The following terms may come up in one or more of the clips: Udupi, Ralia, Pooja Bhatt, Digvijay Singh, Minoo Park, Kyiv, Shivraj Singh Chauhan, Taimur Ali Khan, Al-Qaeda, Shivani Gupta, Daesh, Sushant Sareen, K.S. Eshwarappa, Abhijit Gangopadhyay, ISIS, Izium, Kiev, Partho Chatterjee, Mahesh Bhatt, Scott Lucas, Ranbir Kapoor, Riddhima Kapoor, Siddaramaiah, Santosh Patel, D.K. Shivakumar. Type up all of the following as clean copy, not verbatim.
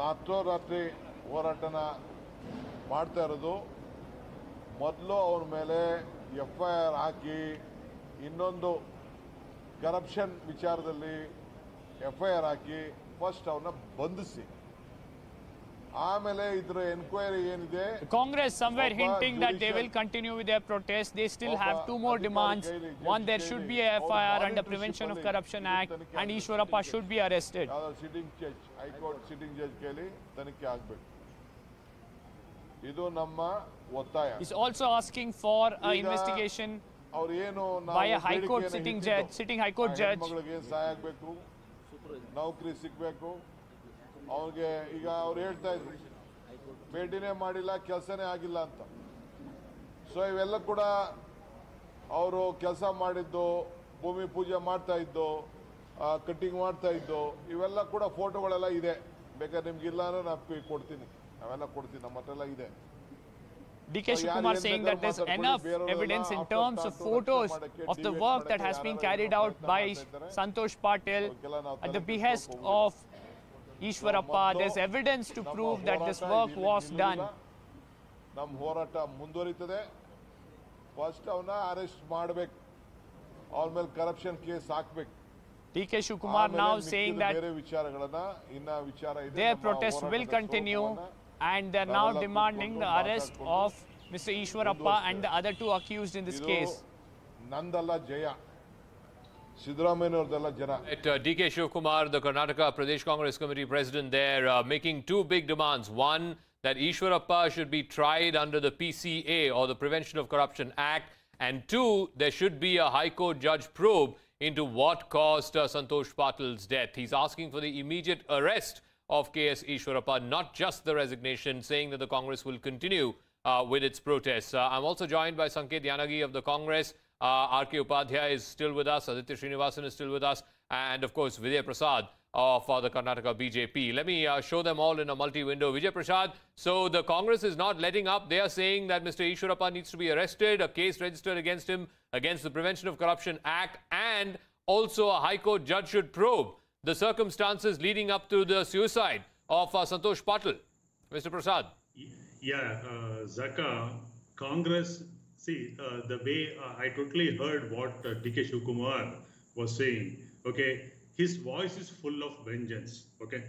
ರಾತ್ರೋರಾತ್ರಿ ಹೋರಾಟನ ಮಾಡ್ತಾ ಇರೋದು. ಮೊದಲು ಅವ್ರ ಮೇಲೆ FIR ಹಾಕಿ, ಇನ್ನೊಂದು ಕರಪ್ಷನ್ ವಿಚಾರದಲ್ಲಿ FIR ಹಾಕಿ ಫಸ್ಟ್ ಅವ್ರನ್ನ ಬಂಧಿಸಿ, ಆಮೇಲೆ ಇದರ ಎನ್ಕ್ವೈರಿ ಏನಿದೆ. Congress somewhere hinting that they will continue with their protest. They still have two more demands. One, there should be a FIR under Prevention of Corruption Act, and Eshwarappa should be arrested. Sitting judge, High Court sitting judge ಕೇಳಿ ತನಿಖೆ ಆಗಬೇಕು. ಇದು ನಮ್ಮ ಒತ್ತಾಯ. Is also asking for an investigation by a High Court sitting judge, sitting High Court judge. ಮಗಳಿಗೆ ಸಹಾಯ ಆಗಬೇಕು, ನೌಕರಿ ಸಿಗಬೇಕು ಅವ್ರಿಗೆ. ಈಗ ಅವ್ರು ಹೇಳ್ತಾ ಇದ್ರು ಭೇಟಿನೇ ಮಾಡಿಲ್ಲ, ಕೆಲಸನೇ ಆಗಿಲ್ಲ ಅಂತ. ಸೊ ಇವೆಲ್ಲ ಕೂಡ ಅವರು ಕೆಲಸ ಮಾಡಿದ್ದು, ಭೂಮಿ ಪೂಜೆ ಮಾಡ್ತಾ ಇದ್ದು, ಕಟ್ಟಿಂಗ್ ಮಾಡ್ತಾ ಇದ್ದು, ಇವೆಲ್ಲ ಕೂಡ ಫೋಟೋಗಳೆಲ್ಲ ಇದೆ. ಬೇಕಾದ್ರೆ ನಿಮ್ಗೆ ಇಲ್ಲ ಅಂದ್ರೆ ನಾನು ಕೊಡ್ತೀನಿ, ನಾವೆಲ್ಲ ಕೊಡ್ತೀನಿ, ನಮ್ಮ ಹತ್ರ ಎಲ್ಲ ಇದೆ. D.K. Shivakumar saying that there's enough evidence in terms of photos of the work that has been carried out by Santosh Patel at the behest of Eshwarappa. There's evidence to prove that this work was done. Nam horata munduritade. First avana arrest maadbek, avar mele corruption case haakbek. D.K. Shivakumar now saying that their protest will continue, and they're now demanding the arrest of Mr. Eshwarappa and the other two accused in this case. Nandala Jaya. D.K. Shivakumar, the Karnataka Pradesh Congress Committee President there, making two big demands. One, that Eshwarappa should be tried under the PCA or the Prevention of Corruption Act. And two, there should be a High Court judge probe into what caused Santosh Patel's death. He's asking for the immediate arrest of K.S. Eshwarappa, not just the resignation, saying that the Congress will continue with its protests. I'm also joined by Sanket Yanagi of the Congress. R.K. Upadhyaya is still with us, Aditya Srinivasan is still with us, and of course Vijay Prasad of the Karnataka BJP. Let me show them all in a multi-window. Vijay Prasad, so the Congress is not letting up. They are saying that Mr. Eshwarappa needs to be arrested, a case registered against him, against the Prevention of Corruption Act, and also a High Court judge should probe the circumstances leading up to the suicide of Santosh Patel. Mr. Prasad. Yeah, Zaka, Congress... See, the way I totally heard what D.K. Shivakumar was saying, okay, his voice is full of vengeance, okay.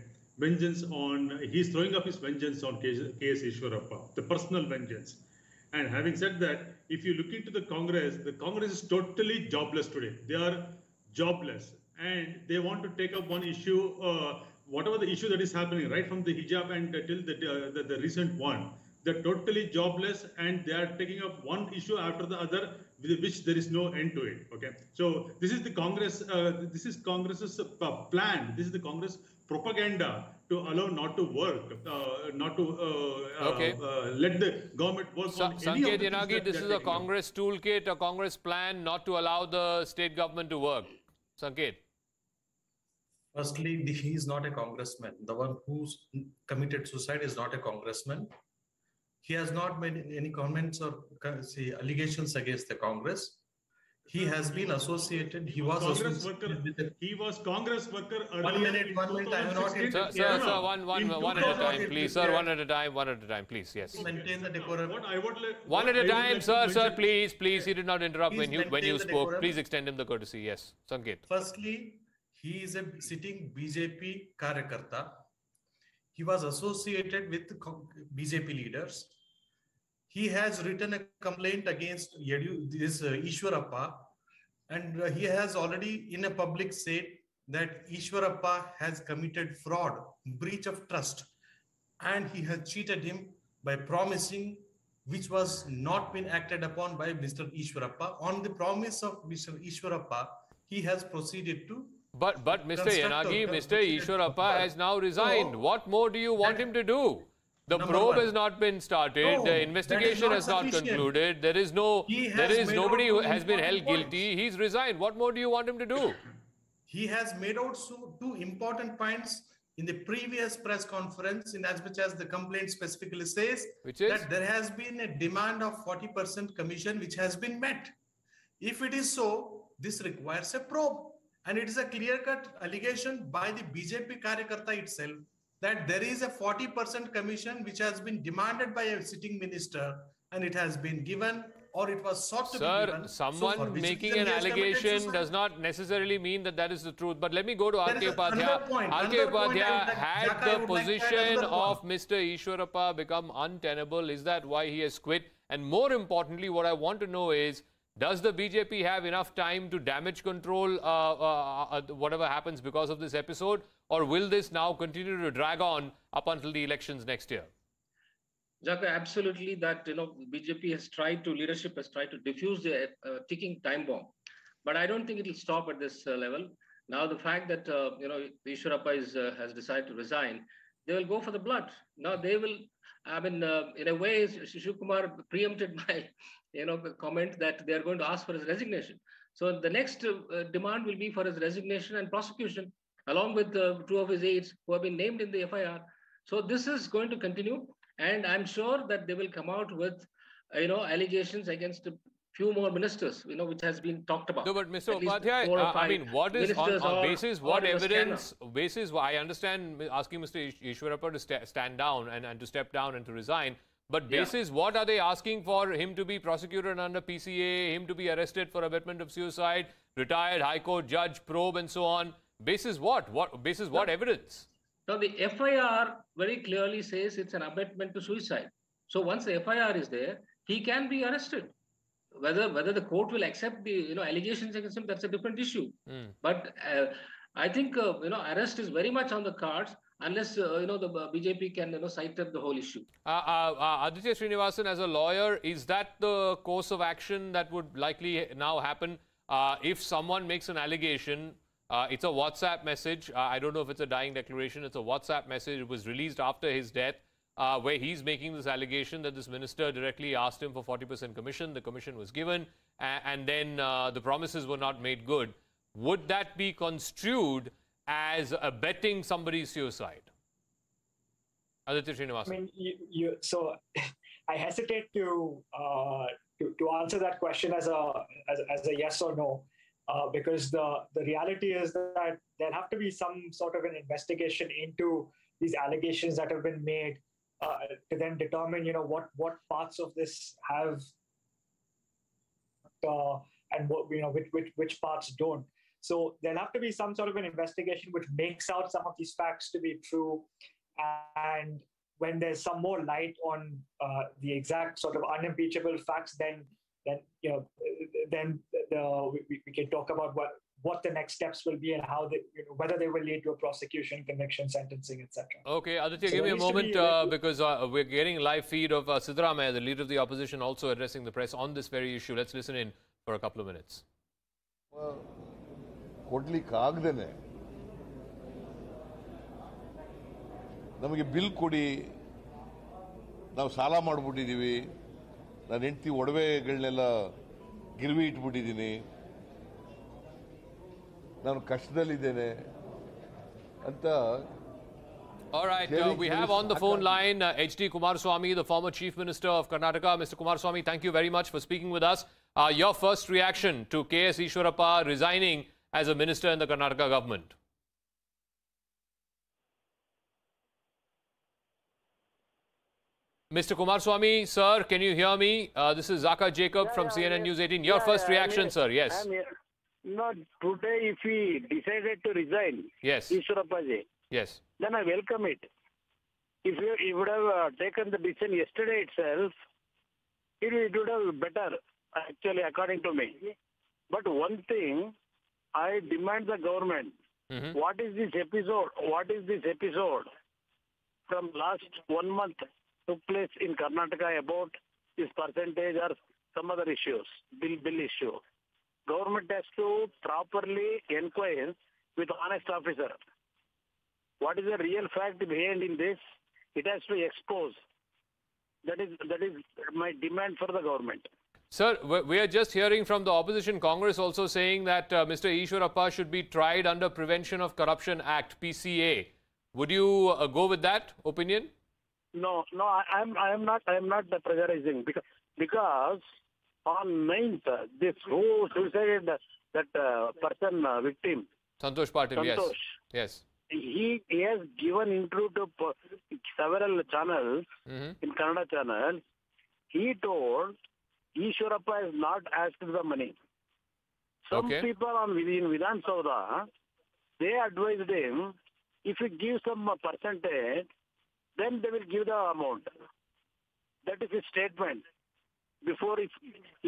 Vengeance on, he's throwing up his vengeance on K.S. Eshwarappa, the personal vengeance. And having said that, if you look into the Congress is totally jobless today. They are jobless and they want to take up one issue, whatever the issue that is happening, right from the hijab and till the recent one. They're totally jobless and they are taking up one issue after the other, with which there is no end to it. Okay, so this is the Congress. This is Congress's plan. This is the Congress propaganda to allow not to work, not to let the government work on any of the things that this is a Congress toolkit, a Congress plan not to allow the state government to work. Sanket. Firstly, he is not a congressman. The one who committed suicide is not a congressman. He has not made any comments or allegations against the Congress. He has been associated. He was Congress worker. One minute. I am not. Sir, one at a time, please. Sir, one at a time, please. Yes. Maintain the decorum. One at a time, sir, please, please. He did not interrupt when you spoke. Please extend him the courtesy. Yes, Sanket. Firstly, he is a sitting BJP Karyakarta. He was associated with BJP leaders. He has written a complaint against this Eshwarappa, and he has already in a public said that Eshwarappa has committed fraud, breach of trust, and he has cheated him by promising which was not been acted upon by Mr. Eshwarappa. On the promise of Mr. Eshwarappa, he has proceeded to. But Mr. Yanagi, Mr. Eshwarappa has now resigned. What more do you want him to do? The probe has not been started. The investigation has not concluded. Nobody has been held guilty. He's resigned. What more do you want him to do? He has made out two important points in the previous press conference, in as much as the complaint specifically says that there has been a demand of 40% commission which has been met. If it is so, this requires a probe. And it is a clear-cut allegation by the BJP Karyakarta itself that there is a 40% commission which has been demanded by a sitting minister and it has been given or it was sought to be given. Sir, someone making an allegation does not necessarily mean that that is the truth. But let me go to R.K. Upadhyaya. R.K. Upadhyaya, had the position of Mr. Eshwarappa become untenable, is that why he has quit? And more importantly, what I want to know is, does the BJP have enough time to damage control whatever happens because of this episode? Or will this now continue to drag on up until the elections next year? Jaka, absolutely that, BJP leadership has tried to defuse the ticking time bomb. But I don't think it will stop at this level. Now, the fact that, Eshwarappa has decided to resign, they will go for the blood. Now, they will, in a way, Shivakumar preempted my, comment that they are going to ask for his resignation. So the next demand will be for his resignation and prosecution, along with two of his aides who have been named in the FIR. So this is going to continue. And I'm sure that they will come out with, allegations against a few more ministers, which has been talked about. No, but Mr. Upadhyaya, what is on basis, what evidence, basis, I understand asking Mr. Eshwarappa to stand down and to step down and to resign, but basis, what are they asking for him to be prosecuted under PCA, him to be arrested for abetment of suicide, retired High Court judge, probe and so on? Basis what? What evidence? Now, the FIR very clearly says it's an abetment to suicide. So once the FIR is there, he can be arrested. Whether the court will accept the allegations against him, that's a different issue. Mm. But I think arrest is very much on the cards unless the BJP can cite up the whole issue. Aditya Srinivasan, as a lawyer, is that the course of action that would likely now happen if someone makes an allegation? It's a WhatsApp message. I don't know if it's a dying declaration. It's a WhatsApp message. It was released after his death where he's making this allegation that this minister directly asked him for 40% commission. The commission was given and then the promises were not made good. Would that be construed as abetting somebody's suicide? Aditya Srinivasan. So I hesitate to answer that question as a yes or no. Because the reality is that there have to be some sort of an investigation into these allegations that have been made to then determine, what parts of this have and what which parts don't. So there'll have to be some sort of an investigation which makes out some of these facts to be true, and when there's some more light on the exact sort of unimpeachable facts, then we can talk about what the next steps will be and how they, whether they will lead to a prosecution, conviction, sentencing, etc. Okay, Aditya, give me a moment because we're getting live feed of Siddaramaiah, the leader of the opposition, also addressing the press on this very issue. Let's listen in for a couple of minutes. ನಾನು ಹೆಂಡತಿ ಒಡವೆಗಳನ್ನೆಲ್ಲ ಗಿರ್ವಿ ಇಟ್ಬಿಟ್ಟಿದ್ದೀನಿ, ನಾನು ಕಷ್ಟದಲ್ಲಿದ್ದೇನೆ ಅಂತ. All right, we have on the phone line H.D. Kumaraswamy, the former Chief Minister of Karnataka. Mr. Kumaraswamy, thank you very much for speaking with us. Your first reaction to K.S. Eshwarappa resigning as a minister in the Karnataka government? Mr. Kumaraswamy, sir, can you hear me? This is Zaka Jacob from CNN News 18. Your first reaction, sir, yes. No, today if he decided to resign, yes, Eshwarappa, yes, then I welcome it. If he would have taken the decision yesterday itself, it would have been better, actually, according to me. But one thing, I demand the government, what is this episode? What is this episode from last 1 month? Took place in Karnataka about this percentage or some other issues, bill issue. Government has to properly inquire with honest officer. What is the real fact behind in this? It has to expose. That is my demand for the government. Sir, we are just hearing from the opposition Congress also saying that Mr. Eshwarappa should be tried under Prevention of Corruption Act, PCA. Would you go with that opinion? No, I am not pressurizing because on 9th, this who suicided that person victim, Santosh Patel, yes, he has given interview to several channels, in Kannada channels. He told Eshwarappa has not asked the money. Some people in Vidhan Sauda, they advised him, if you give some percentage, then they will give the amount. That is his statement. Before he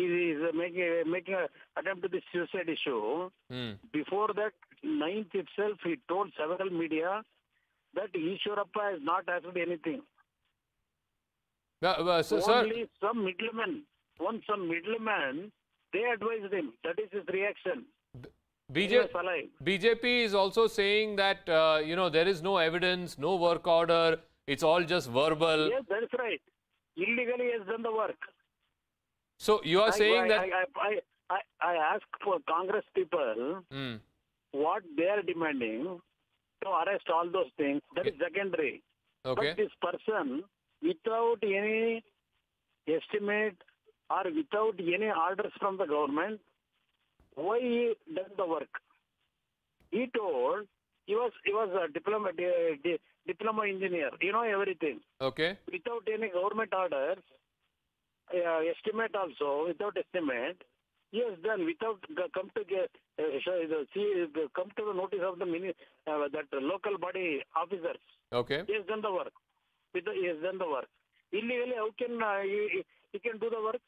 is making an attempt to the suicide issue, before that 9th itself, he told several media that Eshwarappa has not asked anything. Only some middlemen, they advised him. That is his reaction. BJP is also saying that, there is no evidence, no work order. It's all just verbal. Yes, that's right. Illegally has done the work. So you are saying that... I ask for Congress people what they are demanding to arrest all those things. That is secondary. But this person, without any estimate or without any orders from the government, why he does the work? He told he was a diploma engineer. You know everything. Without any government orders, estimate also without estimate. Yes, then without come to the notice of the that local body officers. He has done the work. He has done the work. Illegally, how can he can do the work?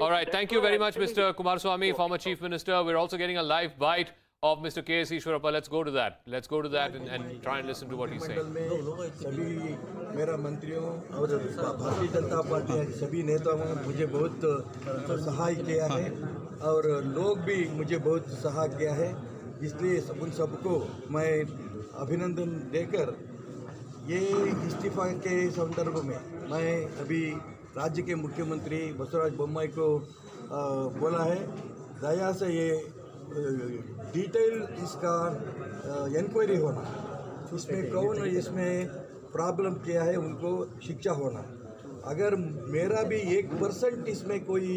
All right. Thank you very much, Mr. Kumaraswamy, former Chief Minister. We're also getting a live bite of Mr. K.S. Eshwarappa. Let's go to that. Let's go to that and try and listen to what he's saying. मेरा मंत्रियों और Bharatiya Janata party के सभी नेताओं ने मुझे बहुत सहाय किया है और लोग भी मुझे बहुत सहाय किया है इसलिए उन सबको मैं अभिनंदन देकर ये इस्तीफा के संदर्भ में मैं अभी राज्य के मुख्यमंत्री बसवराज बोम्मई को बोला है दया से ये डिटेल इसका इंक्वायरी होना उसमें कौन इसमें प्रॉब्लम क्या है उनको शिक्षा होना अगर मेरा भी 1% इसमें कोई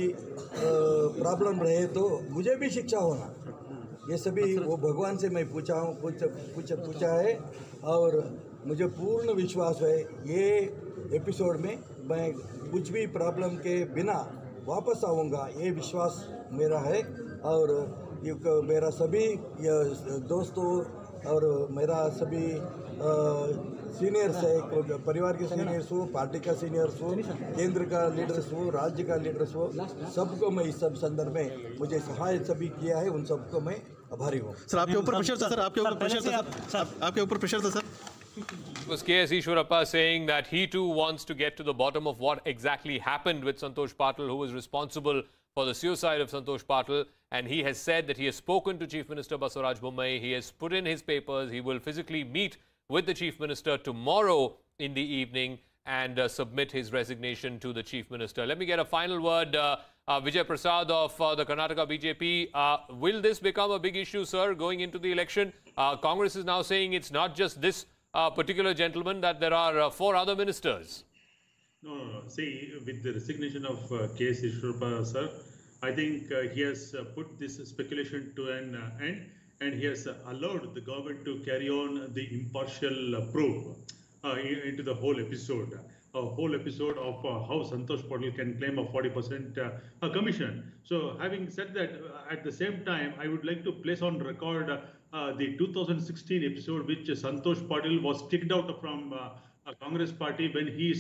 प्रॉब्लम रहे तो मुझे भी शिक्षा होना ये सभी वो भगवान से मैं पूछा है और मुझे पूर्ण विश्वास है ये एपिसोड में मैं कुछ भी प्रॉब्लम के बिना वापस आऊँगा ये विश्वास मेरा है और मेरा सभी दोस्तों और मेरा सभी सीनियर्स है परिवार के सीनियर्स हो पार्टी का सीनियर्स हो केंद्र का लीडर्स हो राज्य का लीडर्स हो सबको मैं इस सब संदर्भ में मुझे सहाय सभी किया है उन सबको मैं आभारी हूँ सर आपके ऊपर प्रेशर था sir Was K.S. Eshwarappa saying that he too wants to get to the bottom of what exactly happened with Santosh Patel, who was responsible for the suicide of Santosh Patel, and he has said that he has spoken to Chief Minister Basavaraj Bommai, he has put in his papers, he will physically meet with the Chief Minister tomorrow in the evening and submit his resignation to the Chief Minister. Let me get a final word, Vijay Prasad of the Karnataka BJP. Will this become a big issue, sir, going into the election? Congress is now saying it's not just this particular gentleman, that there are 4 other ministers. No. See, with the resignation of K.S. Eshwarappa, sir, I think he has put this speculation to an end, and he has allowed the government to carry on the impartial probe into the whole episode. A whole episode of how Santosh Patel can claim a 40% commission. So having said that, at the same time, I would like to place on record the 2016 episode which Santosh Patel was kicked out from Congress party when he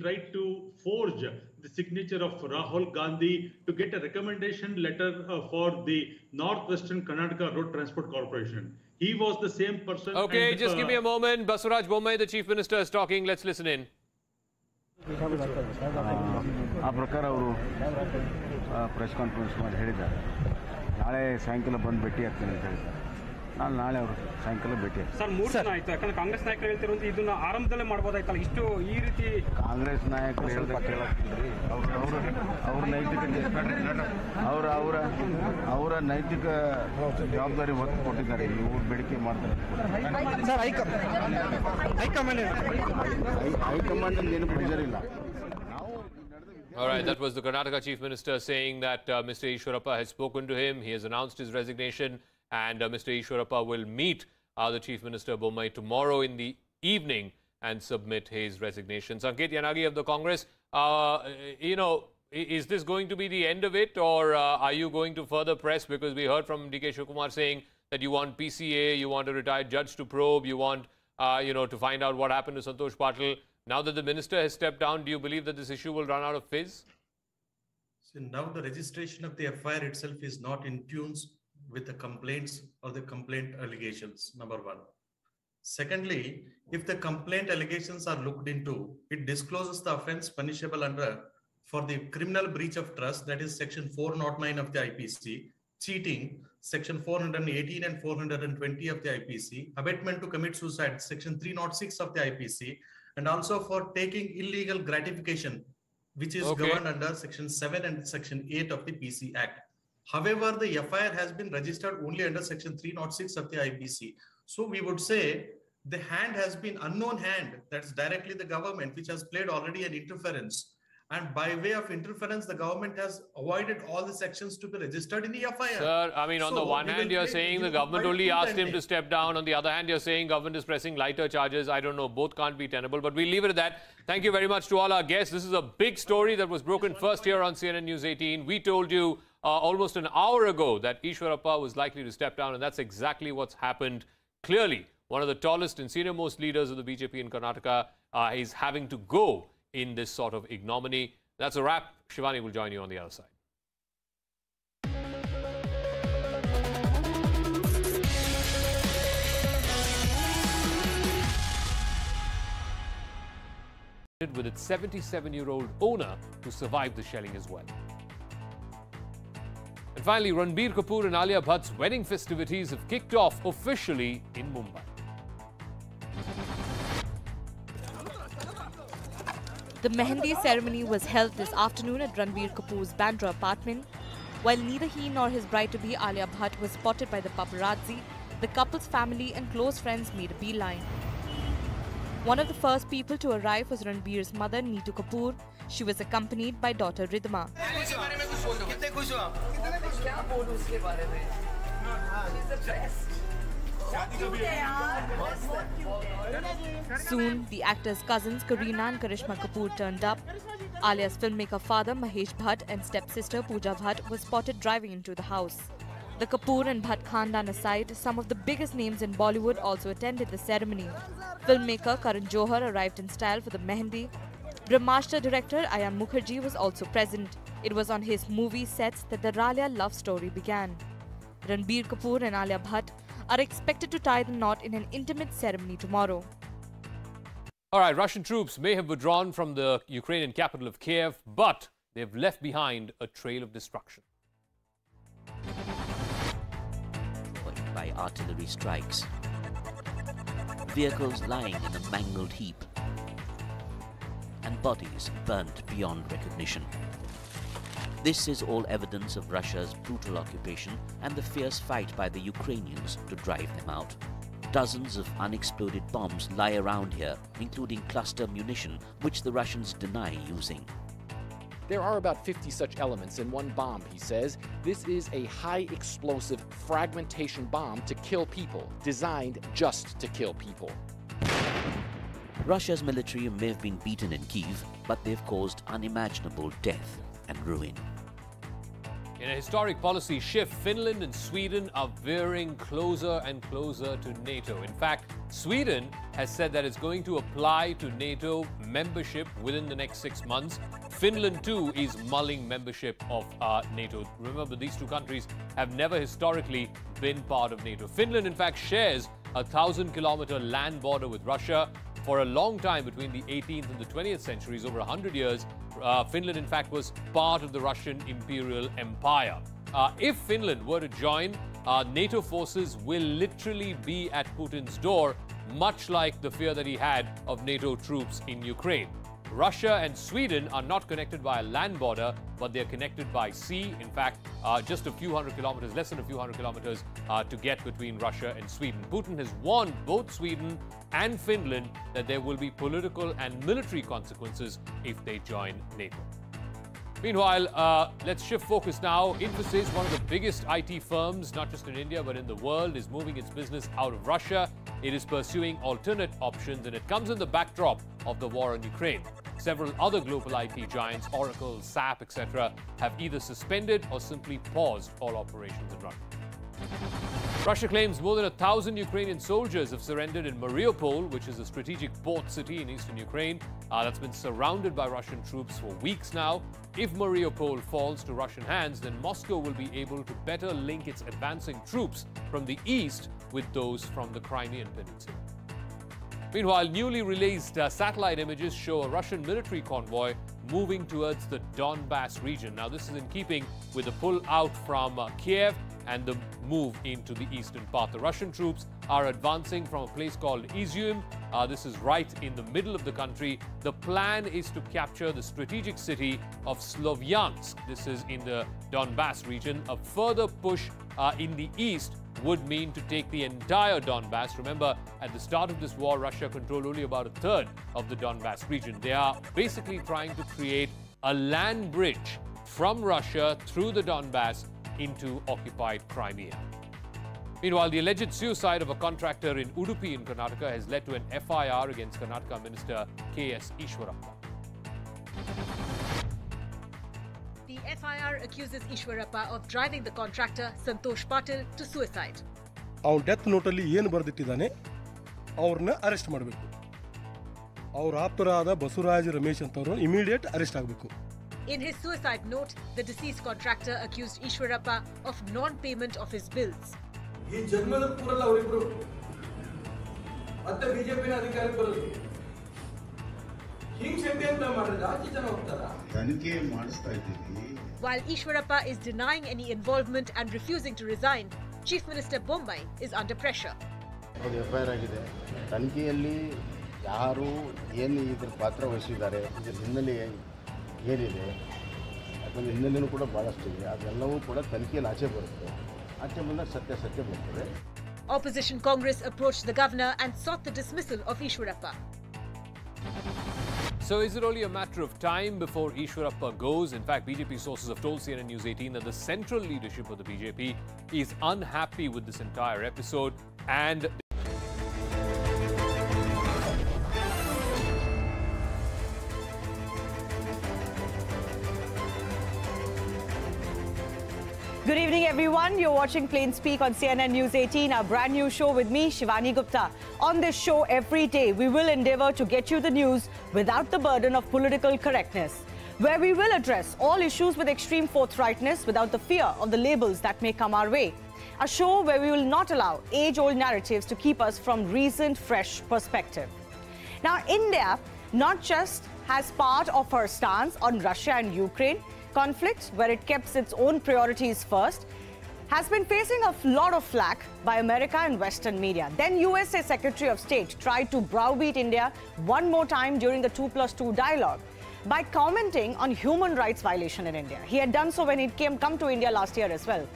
tried to forge the signature of Rahul Gandhi to get a recommendation letter for the Northwestern Karnataka Road Transport Corporation. He was the same person. Okay, just give me a moment. Basavaraj Bommai, the Chief Minister, is talking. Let's listen in. Press conference Sir, Congress All right, that was the Karnataka Chief Minister saying that Mr. Eshwarappa has spoken to him. He has announced his resignation. And Mr. Eshwarappa will meet the Chief Minister Bommai tomorrow in the evening and submit his resignation. Sanket Yanagi of the Congress, is this going to be the end of it, or are you going to further press? Because we heard from D.K. Shivakumar saying that you want PCA, you want a retired judge to probe, you want, to find out what happened to Santosh Patel. Now that the minister has stepped down, do you believe that this issue will run out of fizz? So now the registration of the FIR itself is not in tune with the complaints or the complaint allegations, number one. Secondly, if the complaint allegations are looked into, it discloses the offence punishable under for the criminal breach of trust, that is section 409 of the IPC, cheating, section 418 and 420 of the IPC, abatement to commit suicide, section 306 of the IPC, and also for taking illegal gratification, which is governed under section 7 and section 8 of the PC Act. However, the FIR has been registered only under section 306 of the IPC. So we would say the hand has been unknown hand, that's directly the government, which has played already an interference. And by way of interference, the government has avoided all the sections to be registered in the FIR. Sir, I mean, on the one hand, you're saying the government only asked him to step down. On the other hand, you're saying government is pressing lighter charges. I don't know. Both can't be tenable. But we'll leave it at that. Thank you very much to all our guests. This is a big story that was broken first here on CNN News 18. We told you almost an hour ago that Eshwarappa was likely to step down. And that's exactly what's happened. Clearly, one of the tallest and senior-most leaders of the BJP in Karnataka is having to go in this sort of ignominy. That's a wrap. Shivani will join you on the other side. ...with its 77-year-old owner who survived the shelling as well. And finally, Ranbir Kapoor and Alia Bhatt's wedding festivities have kicked off officially in Mumbai. The Mehndi ceremony was held this afternoon at Ranbir Kapoor's Bandra apartment. While neither he nor his bride-to-be Alia Bhatt was spotted by the paparazzi, the couple's family and close friends made a beeline. One of the first people to arrive was Ranbir's mother, Neetu Kapoor. She was accompanied by daughter Riddhima. Soon, the actors' cousins Kareena and Karishma Kapoor turned up. Alia's filmmaker father Mahesh Bhatt and stepsister Pooja Bhatt were spotted driving into the house. The Kapoor and Bhatt Khandan aside, some of the biggest names in Bollywood also attended the ceremony. Filmmaker Karan Johar arrived in style for the Mehndi. Brahmastra director Ayan Mukerji was also present. It was on his movie sets that the Ralia love story began. Ranbir Kapoor and Alia Bhatt are expected to tie the knot in an intimate ceremony tomorrow. All right, Russian troops may have withdrawn from the Ukrainian capital of Kiev, but they've left behind a trail of destruction. By artillery strikes, vehicles lying in a mangled heap, and bodies burnt beyond recognition. This is all evidence of Russia's brutal occupation and the fierce fight by the Ukrainians to drive them out. Dozens of unexploded bombs lie around here, including cluster munition, which the Russians deny using. There are about 50 such elements in one bomb, he says. This is a high-explosive fragmentation bomb to kill people, designed just to kill people. Russia's military may have been beaten in Kyiv, but they've caused unimaginable death and ruin. In a historic policy shift, Finland and Sweden are veering closer and closer to NATO. In fact, Sweden has said that it's going to apply to NATO membership within the next 6 months. Finland, too, is mulling membership of NATO. Remember, these two countries have never historically been part of NATO. Finland, in fact, shares a 1,000-kilometer land border with Russia. For a long time, between the 18th and the 20th centuries, over 100 years, Finland, in fact, was part of the Russian imperial empire. If Finland were to join, NATO forces will literally be at Putin's door, much like the fear that he had of NATO troops in Ukraine. Russia and Sweden are not connected by a land border, but they're connected by sea. In fact, just a few hundred kilometers, less than a few hundred kilometers to get between Russia and Sweden. Putin has warned both Sweden and Finland that there will be political and military consequences if they join NATO. Meanwhile, let's shift focus now. Infosys, one of the biggest IT firms, not just in India but in the world, is moving its business out of Russia. It is pursuing alternate options, and it comes in the backdrop of the war on Ukraine. Several other global IT giants, Oracle, SAP, etc., have either suspended or simply paused all operations in Russia. Russia claims more than 1,000 Ukrainian soldiers have surrendered in Mariupol, which is a strategic port city in eastern Ukraine that's been surrounded by Russian troops for weeks now. If Mariupol falls to Russian hands, then Moscow will be able to better link its advancing troops from the east with those from the Crimean Peninsula. Meanwhile, newly released satellite images show a Russian military convoy moving towards the Donbass region. Now, this is in keeping with the pull-out from Kiev and the move into the eastern part. The Russian troops are advancing from a place called Izium. This is right in the middle of the country. The plan is to capture the strategic city of Slovyansk. This is in the Donbass region. A further push in the east would mean to take the entire Donbass. Remember, at the start of this war, Russia controlled only about a third of the Donbass region. They are basically trying to create a land bridge from Russia through the Donbass into occupied Crimea. Meanwhile, the alleged suicide of a contractor in Udupi in Karnataka has led to an FIR against Karnataka Minister K.S. Eshwarappa. The FIR accuses Eshwarappa of driving the contractor Santosh Patel to suicide. Our death notealli ಏನು ಬರೆದಿಟ್ಟಿದ್ದಾನೆ ಅವರನ್ನು arrest ಮಾಡಬೇಕು. ಅವರ ಆಪ್ತರಾದ ಬಸವರಾಜ್ ರಮೇಶ್ ಅಂತವರನ್ನು immediate arrest ಆಗಬೇಕು. In his suicide note, the deceased contractor accused Eshwarappa of non-payment of his bills. While Eshwarappa is denying any involvement and refusing to resign, Chief Minister Bommai is under pressure. Opposition Congress approached the governor and sought the dismissal of Eshwarappa. So is it only a matter of time before Eshwarappa goes? In fact, BJP sources have told CNN-News18 that the central leadership of the BJP is unhappy with this entire episode and Good evening, everyone. You're watching Plain Speak on CNN News 18, our brand new show with me, Shivani Gupta. On this show every day, we will endeavour to get you the news without the burden of political correctness, where we will address all issues with extreme forthrightness without the fear of the labels that may come our way. A show where we will not allow age-old narratives to keep us from recent, fresh perspective. Now, India not just has part of her stance on Russia and Ukraine, conflict, where it kept its own priorities first, has been facing a lot of flack by America and Western media. Then USA Secretary of State tried to browbeat India one more time during the 2+2 dialogue by commenting on human rights violation in India. He had done so when he came to India last year as well.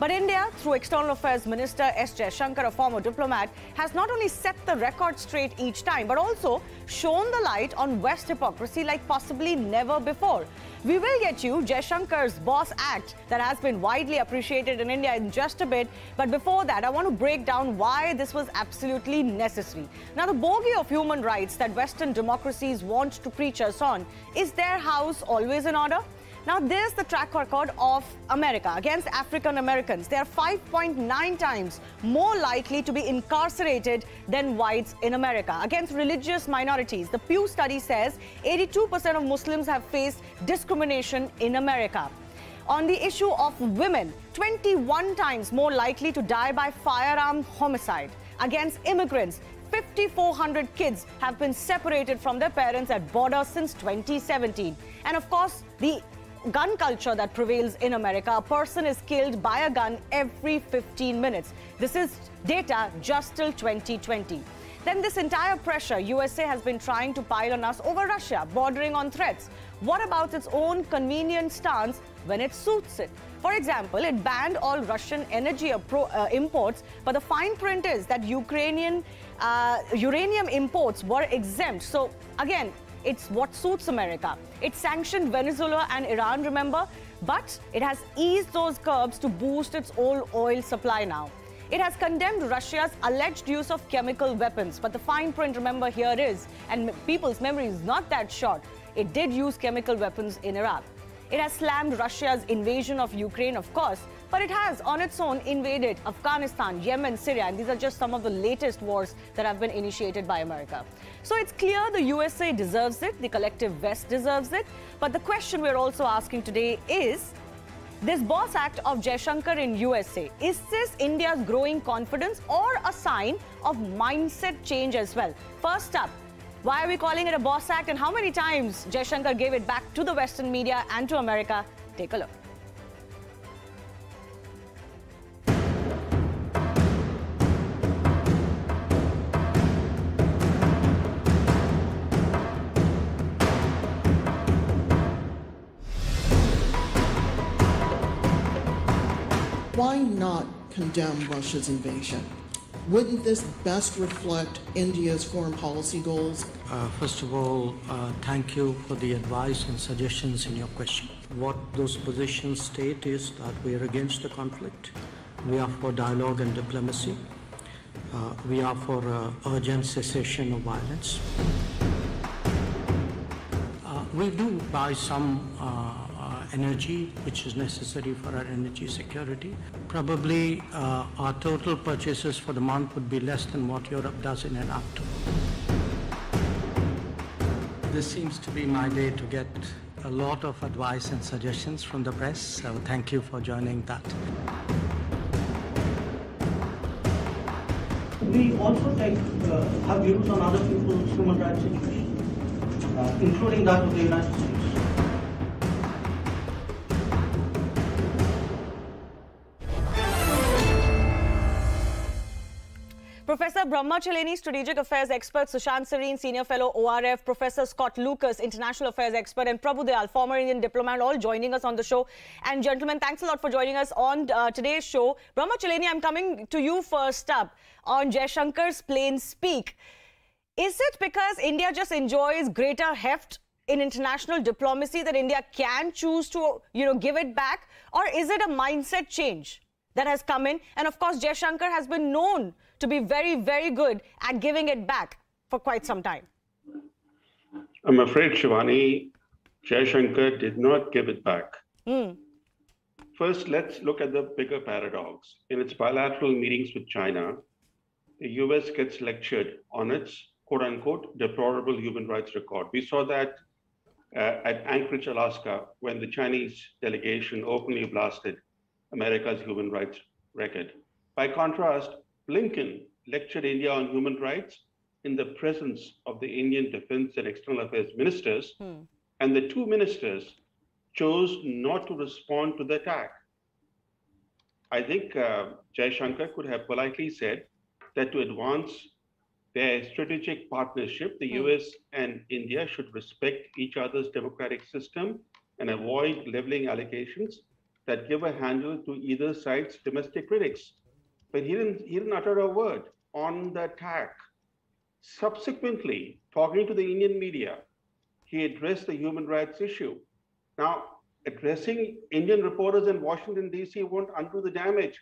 But India, through External Affairs Minister S. Jaishankar, a former diplomat, has not only set the record straight each time, but also shone the light on West hypocrisy like possibly never before. We will get you Jaishankar's Boss Act that has been widely appreciated in India in just a bit. But before that, I want to break down why this was absolutely necessary. Now, the bogey of human rights that Western democracies want to preach us on, is their house always in order? Now, there's the track record of America against African Americans. They are 5.9 times more likely to be incarcerated than whites in America. Against religious minorities, the Pew study says 82% of Muslims have faced discrimination in America. On the issue of women, 21 times more likely to die by firearm homicide. Against immigrants, 5,400 kids have been separated from their parents at border since 2017. And of course, the gun culture that prevails in America. A person is killed by a gun every 15 minutes. This is data just till 2020. Then this entire pressure USA has been trying to pile on us over Russia, bordering on threats. What about its own convenient stance when it suits it? For example, it banned all Russian energy imports, but the fine print is that Ukrainian uranium imports were exempt. So again, It's what suits America. It sanctioned Venezuela and Iran, remember? But it has eased those curbs to boost its own oil supply now. It has condemned Russia's alleged use of chemical weapons. But the fine print, remember, here is, and people's memory is not that short, it did use chemical weapons in Iraq. It has slammed Russia's invasion of Ukraine, of course, but it has on its own invaded Afghanistan, Yemen, Syria, and these are just some of the latest wars that have been initiated by America. So it's clear the USA deserves it, the collective West deserves it. But the question we're also asking today is, this boss act of Jaishankar in USA, is this India's growing confidence or a sign of mindset change as well? First up, why are we calling it a boss act and how many times Jaishankar gave it back to the Western media and to America? Take a look. Why not condemn Russia's invasion? Wouldn't this best reflect India's foreign policy goals? First of all, thank you for the advice and suggestions in your question. What those positions state is that we are against the conflict. We are for dialogue and diplomacy. We are for urgent cessation of violence. We do buy some energy, which is necessary for our energy security. Probably our total purchases for the month would be less than what Europe does in an up-to. This seems to be my day to get a lot of advice and suggestions from the press, so thank you for joining that. We also like have views on other people's human rights issues, including that of the United States. Professor Brahma Chellaney, Strategic Affairs Expert, Sushant Sareen, Senior Fellow, ORF, Professor Scott Lucas, International Affairs Expert, and Prabhu Deyal, former Indian diplomat, all joining us on the show. And gentlemen, thanks a lot for joining us on today's show. Brahma Chellaney, I'm coming to you first up on Jaishankar's plain speak. Is it because India just enjoys greater heft in international diplomacy that India can choose to, give it back? Or is it a mindset change that has come in? And of course, Jaishankar has been known to be very, very good at giving it back for quite some time. I'm afraid, Shivani, Jaishankar did not give it back. First, let's look at the bigger paradox. In its bilateral meetings with China, the US gets lectured on its quote-unquote deplorable human rights record. We saw that at Anchorage, Alaska, when the Chinese delegation openly blasted America's human rights record. By contrast, Blinken lectured India on human rights in the presence of the Indian Defense and External Affairs ministers, and the two ministers chose not to respond to the attack. I think Jaishankar could have politely said that to advance their strategic partnership, the US and India should respect each other's democratic system and avoid leveling allegations that give a handle to either side's domestic critics. But he didn't utter a word on the attack. Subsequently, talking to the Indian media, he addressed the human rights issue. Now, addressing Indian reporters in Washington, D.C. won't undo the damage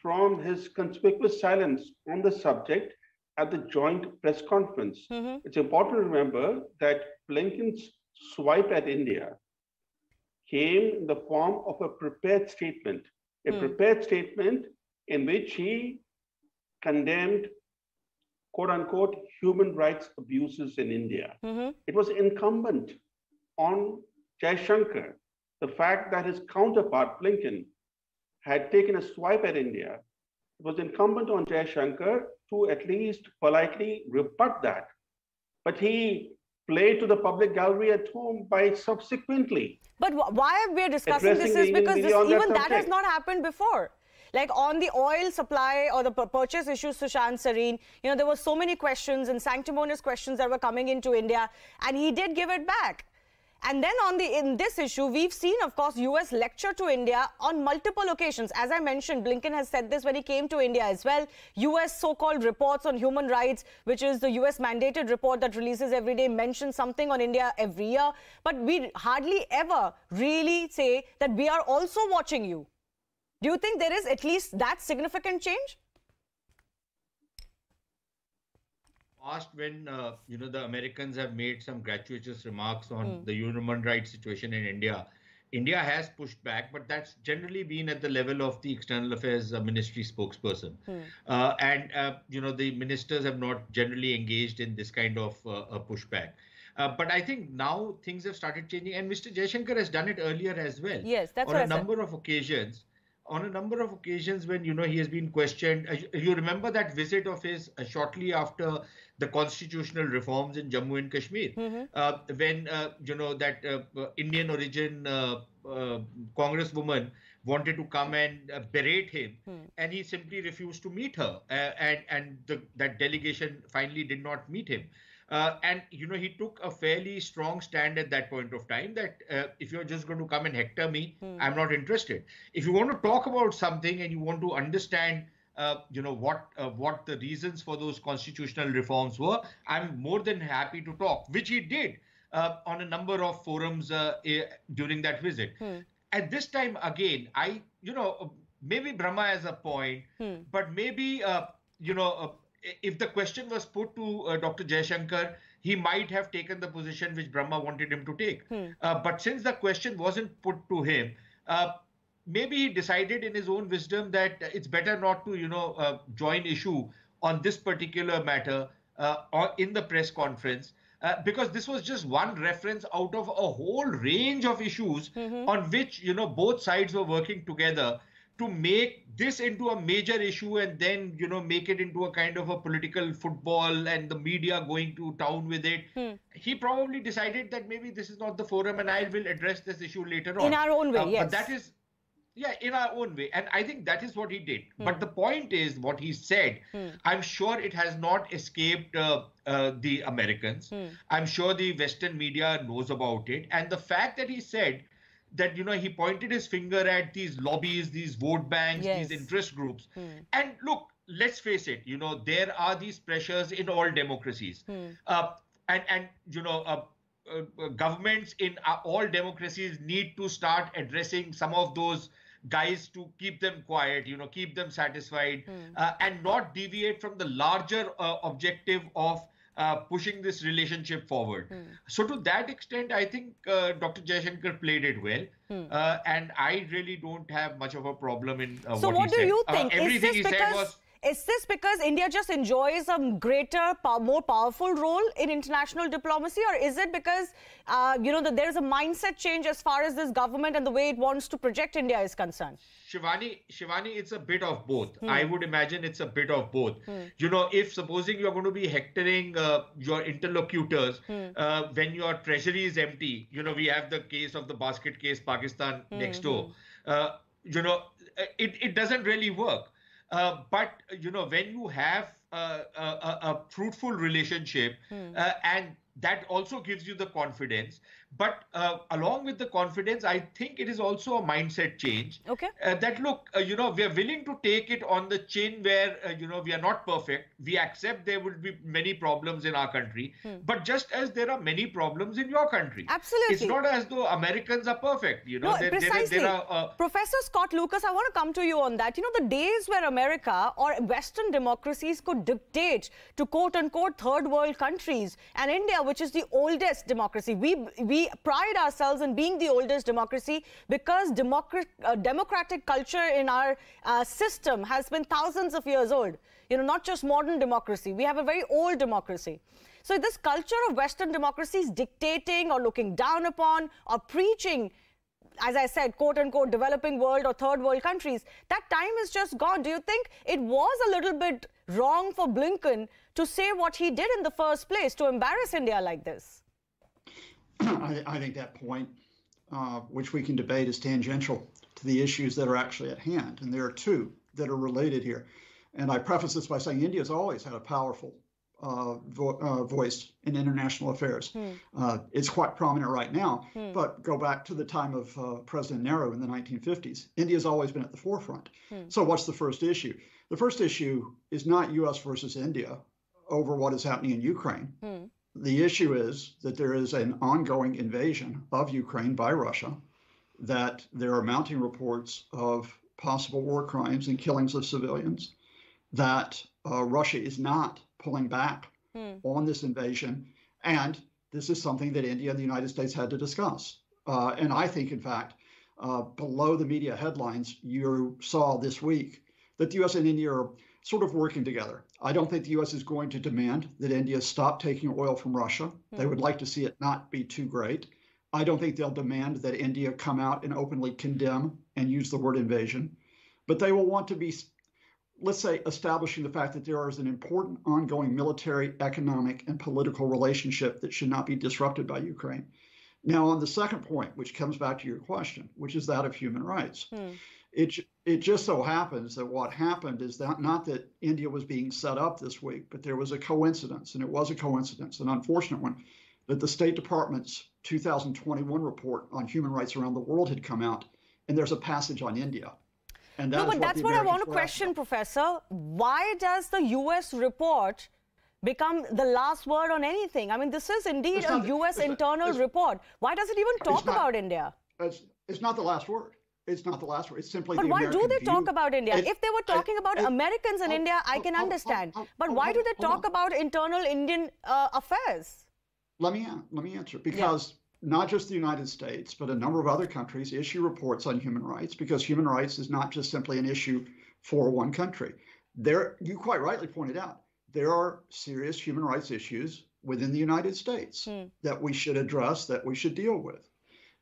from his conspicuous silence on the subject at the joint press conference. It's important to remember that Blinken's swipe at India came in the form of a prepared statement, in which he condemned, quote-unquote, human rights abuses in India. It was incumbent on Jaishankar, the fact that his counterpart, Blinken, had taken a swipe at India. It was incumbent on Jaishankar to at least politely rebut that. But he played to the public gallery at home by subsequently. But why we are discussing this is because that has not happened before. Like on the oil supply or the purchase issues, Sushant Sareen, there were so many questions and sanctimonious questions that were coming into India, and he did give it back. And then in this issue, we've seen, of course, US lecture to India on multiple occasions. As I mentioned, Blinken has said this when he came to India as well. US so-called reports on human rights, which is the US mandated report that releases every day, mentions something on India every year. But we hardly ever really say that we are also watching you. Do you think there is at least that significant change? Past, when the Americans have made some gratuitous remarks on the human rights situation in India, India has pushed back, but that's generally been at the level of the External Affairs Ministry spokesperson. The ministers have not generally engaged in this kind of a pushback. But I think now things have started changing, and Mr. Jaishankar has done it earlier as well. Yes, that's what I said. On a number of occasions when, he has been questioned. You remember that visit of his shortly after the constitutional reforms in Jammu and Kashmir, when, that Indian origin congresswoman wanted to come and berate him, and he simply refused to meet her. And that delegation finally did not meet him. He took a fairly strong stand at that point of time that if you're just going to come and hector me, I'm not interested. If you want to talk about something and you want to understand, what the reasons for those constitutional reforms were, I'm more than happy to talk, which he did on a number of forums during that visit. At this time, again, maybe Brahma has a point, but maybe, if the question was put to Dr. Jaishankar, he might have taken the position which Brahma wanted him to take. But since the question wasn't put to him, maybe he decided in his own wisdom that it's better not to, join issue on this particular matter or in the press conference, because this was just one reference out of a whole range of issues on which, both sides were working together to make this into a major issue and then, make it into a kind of a political football and the media going to town with it. He probably decided that maybe this is not the forum and I will address this issue later on. In our own way, yes. But that is, in our own way. And I think that is what he did. But the point is what he said, I'm sure it has not escaped the Americans. I'm sure the Western media knows about it. And the fact that he said that, he pointed his finger at these lobbies, these vote banks, these interest groups. And look, let's face it, there are these pressures in all democracies. Governments in all democracies need to start addressing some of those guys to keep them quiet, keep them satisfied, and not deviate from the larger objective of pushing this relationship forward. So to that extent, I think Dr. Jaishankar played it well. And I really don't have much of a problem in what he said. So what do you think? Is this because India just enjoys a greater, more powerful role in international diplomacy? Or is it because, there is a mindset change as far as this government and the way it wants to project India is concerned? Shivani, it's a bit of both. I would imagine it's a bit of both. If supposing you're going to be hectoring your interlocutors when your treasury is empty, we have the case of the basket case Pakistan next door. It doesn't really work. But, when you have a fruitful relationship and that also gives you the confidence. But along with the confidence, I think it is also a mindset change. That, look, we are willing to take it on the chin where, we are not perfect. We accept there will be many problems in our country. But just as there are many problems in your country. Absolutely. It's not as though Americans are perfect. Precisely. Professor Scott Lucas, I want to come to you on that. The days where America or Western democracies could dictate to quote-unquote third world countries, and India, which is the oldest democracy, we pride ourselves in being the oldest democracy because democratic culture in our system has been thousands of years old. Not just modern democracy. We have a very old democracy. So this culture of Western democracies dictating or looking down upon or preaching, as I said, quote-unquote developing world or third world countries, that time is just gone. Do you think it was a little bit wrong for Blinken to say what he did in the first place to embarrass India like this? I think that point, which we can debate, is tangential to the issues that are actually at hand. And there are two that are related here. And I preface this by saying India has always had a powerful voice in international affairs. It's quite prominent right now, but go back to the time of President Nehru in the 1950s. India's always been at the forefront. So what's the first issue? The first issue is not U.S. versus India over what is happening in Ukraine. The issue is that there is an ongoing invasion of Ukraine by Russia, that there are mounting reports of possible war crimes and killings of civilians, that Russia is not pulling back on this invasion. And this is something that India and the United States had to discuss. And I think, in fact, below the media headlines, you saw this week that the U.S. and India are sort of working together. I don't think the U.S. is going to demand that India stop taking oil from Russia. They would like to see it not be too great. I don't think they'll demand that India come out and openly condemn and use the word invasion. But they will want to be, let's say, establishing the fact that there is an important ongoing military, economic, and political relationship that should not be disrupted by Ukraine. Now, on the second point, which comes back to your question, which is that of human rights, it just so happens that what happened is that not that India was being set up this week, but there was a coincidence, and it was a coincidence, an unfortunate one, that the State Department's 2021 report on human rights around the world had come out, and there's a passage on India. And that no, but that's what I want to question, Professor. Why does the U.S. report become the last word on anything? I mean, this is indeed a U.S. internal report. Why does it even talk about India? It's not the last word. It's not the last word. It's simply the American view. But why do they talk about India? If they were talking about Americans in India, I can understand. But why do they talk about internal Indian affairs? Let me answer. Because not just the United States, but a number of other countries issue reports on human rights, because human rights is not just simply an issue for one country. There, you quite rightly pointed out, there are serious human rights issues within the United States that we should address, that we should deal with.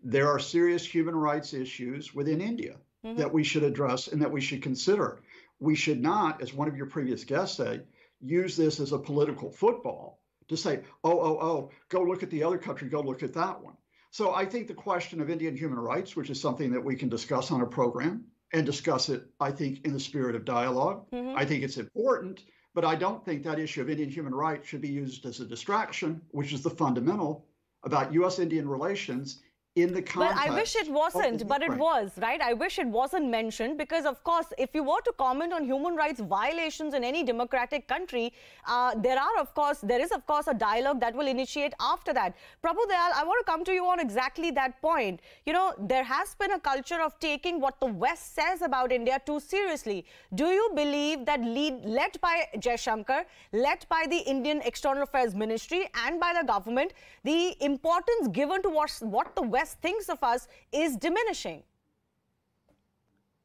There are serious human rights issues within India that we should address and that we should consider. We should not, as one of your previous guests said, use this as a political football to say, go look at the other country, go look at that one. So I think the question of Indian human rights, which is something that we can discuss on a program and discuss it, I think, in the spirit of dialogue. I think it's important, but I don't think that issue of Indian human rights should be used as a distraction, which is the fundamental about U.S.-Indian relations in the context. Well, I wish it wasn't, but it was, right? I wish it wasn't mentioned because, of course, if you were to comment on human rights violations in any democratic country, there is, of course, a dialogue that will initiate after that. Prabhu Deyal, I want to come to you on exactly that point. You know, there has been a culture of taking what the West says about India too seriously. Do you believe that led by Jaishankar, led by the Indian External Affairs Ministry and by the government, the importance given to what the West thinks of us is diminishing?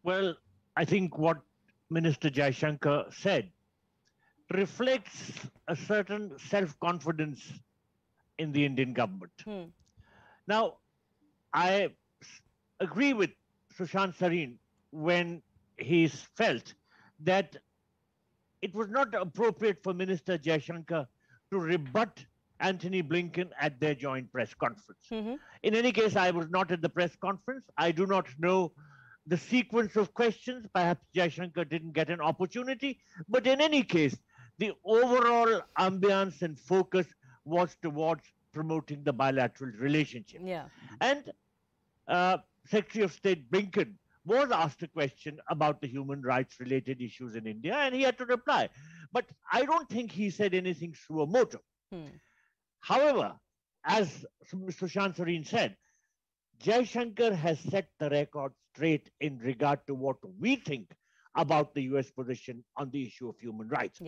Well, I think what Minister Jaishankar said reflects a certain self-confidence in the Indian government. Now, I agree with Sushant Sareen when he felt that it was not appropriate for Minister Jaishankar to rebut Anthony Blinken at their joint press conference. In any case, I was not at the press conference. I do not know the sequence of questions. Perhaps Jaishankar didn't get an opportunity. But in any case, the overall ambience and focus was towards promoting the bilateral relationship. And Secretary of State Blinken was asked a question about the human rights related issues in India, and he had to reply. But I don't think he said anything suo motu. However, as Sushant Sareen said, Jaishankar has set the record straight in regard to what we think about the U.S. position on the issue of human rights.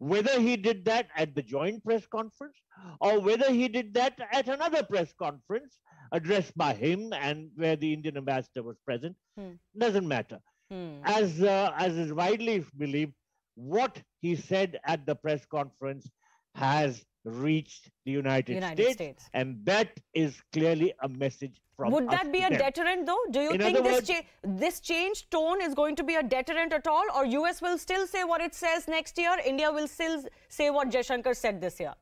Whether he did that at the joint press conference or whether he did that at another press conference addressed by him and where the Indian ambassador was present, doesn't matter. As is widely believed, what he said at the press conference has reached the United States, and that is clearly a message from us. Would that be a deterrent, though? Do you think this changed tone is going to be a deterrent at all, or US will still say what it says next year, India will still say what Jaishankar said this year?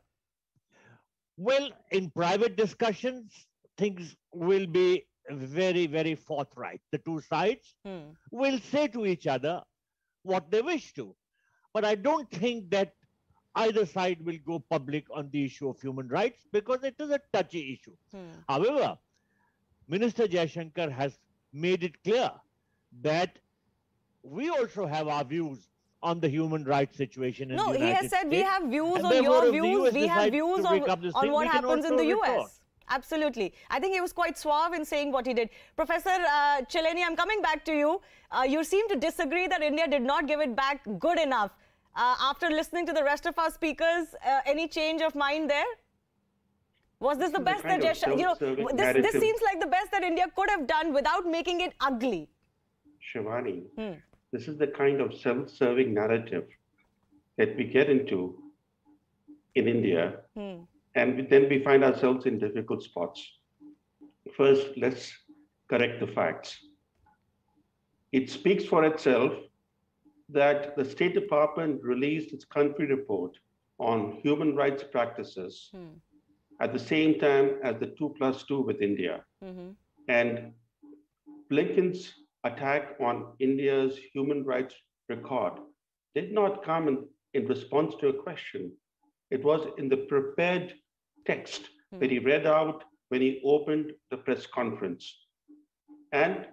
Well, in private discussions, things will be very, very forthright. The two sides will say to each other what they wish to. But I don't think that either side will go public on the issue of human rights because it is a touchy issue. However, Minister Jaishankar has made it clear that we also have our views on the human rights situation in the United States. No, he has said we have views on your views, we have views on what happens in the US. Absolutely. I think he was quite suave in saying what he did. Professor Chellaney, I'm coming back to you. You seem to disagree that India did not give it back good enough. After listening to the rest of our speakers, any change of mind there? Was this the best that Jaishankar, this seems like the best that India could have done without making it ugly. Shivani, this is the kind of self-serving narrative that we get into in India. And then we find ourselves in difficult spots. First, let's correct the facts. It speaks for itself that the State Department released its country report on human rights practices at the same time as the 2+2 with India. And Blinken's attack on India's human rights record did not come in response to a question. It was in the prepared text that he read out when he opened the press conference. And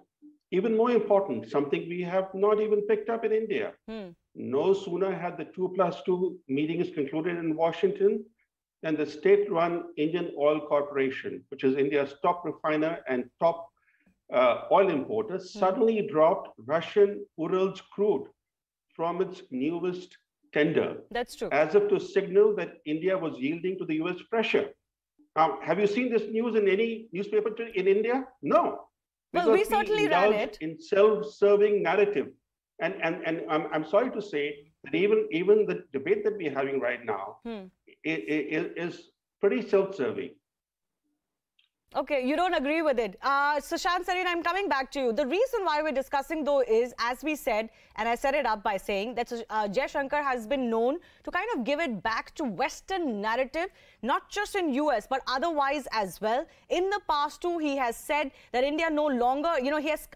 even more important, something we have not even picked up in India. No sooner had the 2+2 meetings concluded in Washington than the state-run Indian Oil Corporation, which is India's top refiner and top oil importer, suddenly dropped Russian Urals crude from its newest tender. That's true. As if to signal that India was yielding to the US pressure. Have you seen this news in any newspaper in India? No. Because well, we certainly read it in self-serving narrative, and I'm sorry to say that even the debate that we're having right now is pretty self-serving. Okay, you don't agree with it, Sushant Sareen. I'm coming back to you. The reason why we're discussing though is, as we said, and I set it up by saying that Jaishankar has been known to kind of give it back to Western narrative, not just in US but otherwise as well. In the past too, he has said that India no longer, he has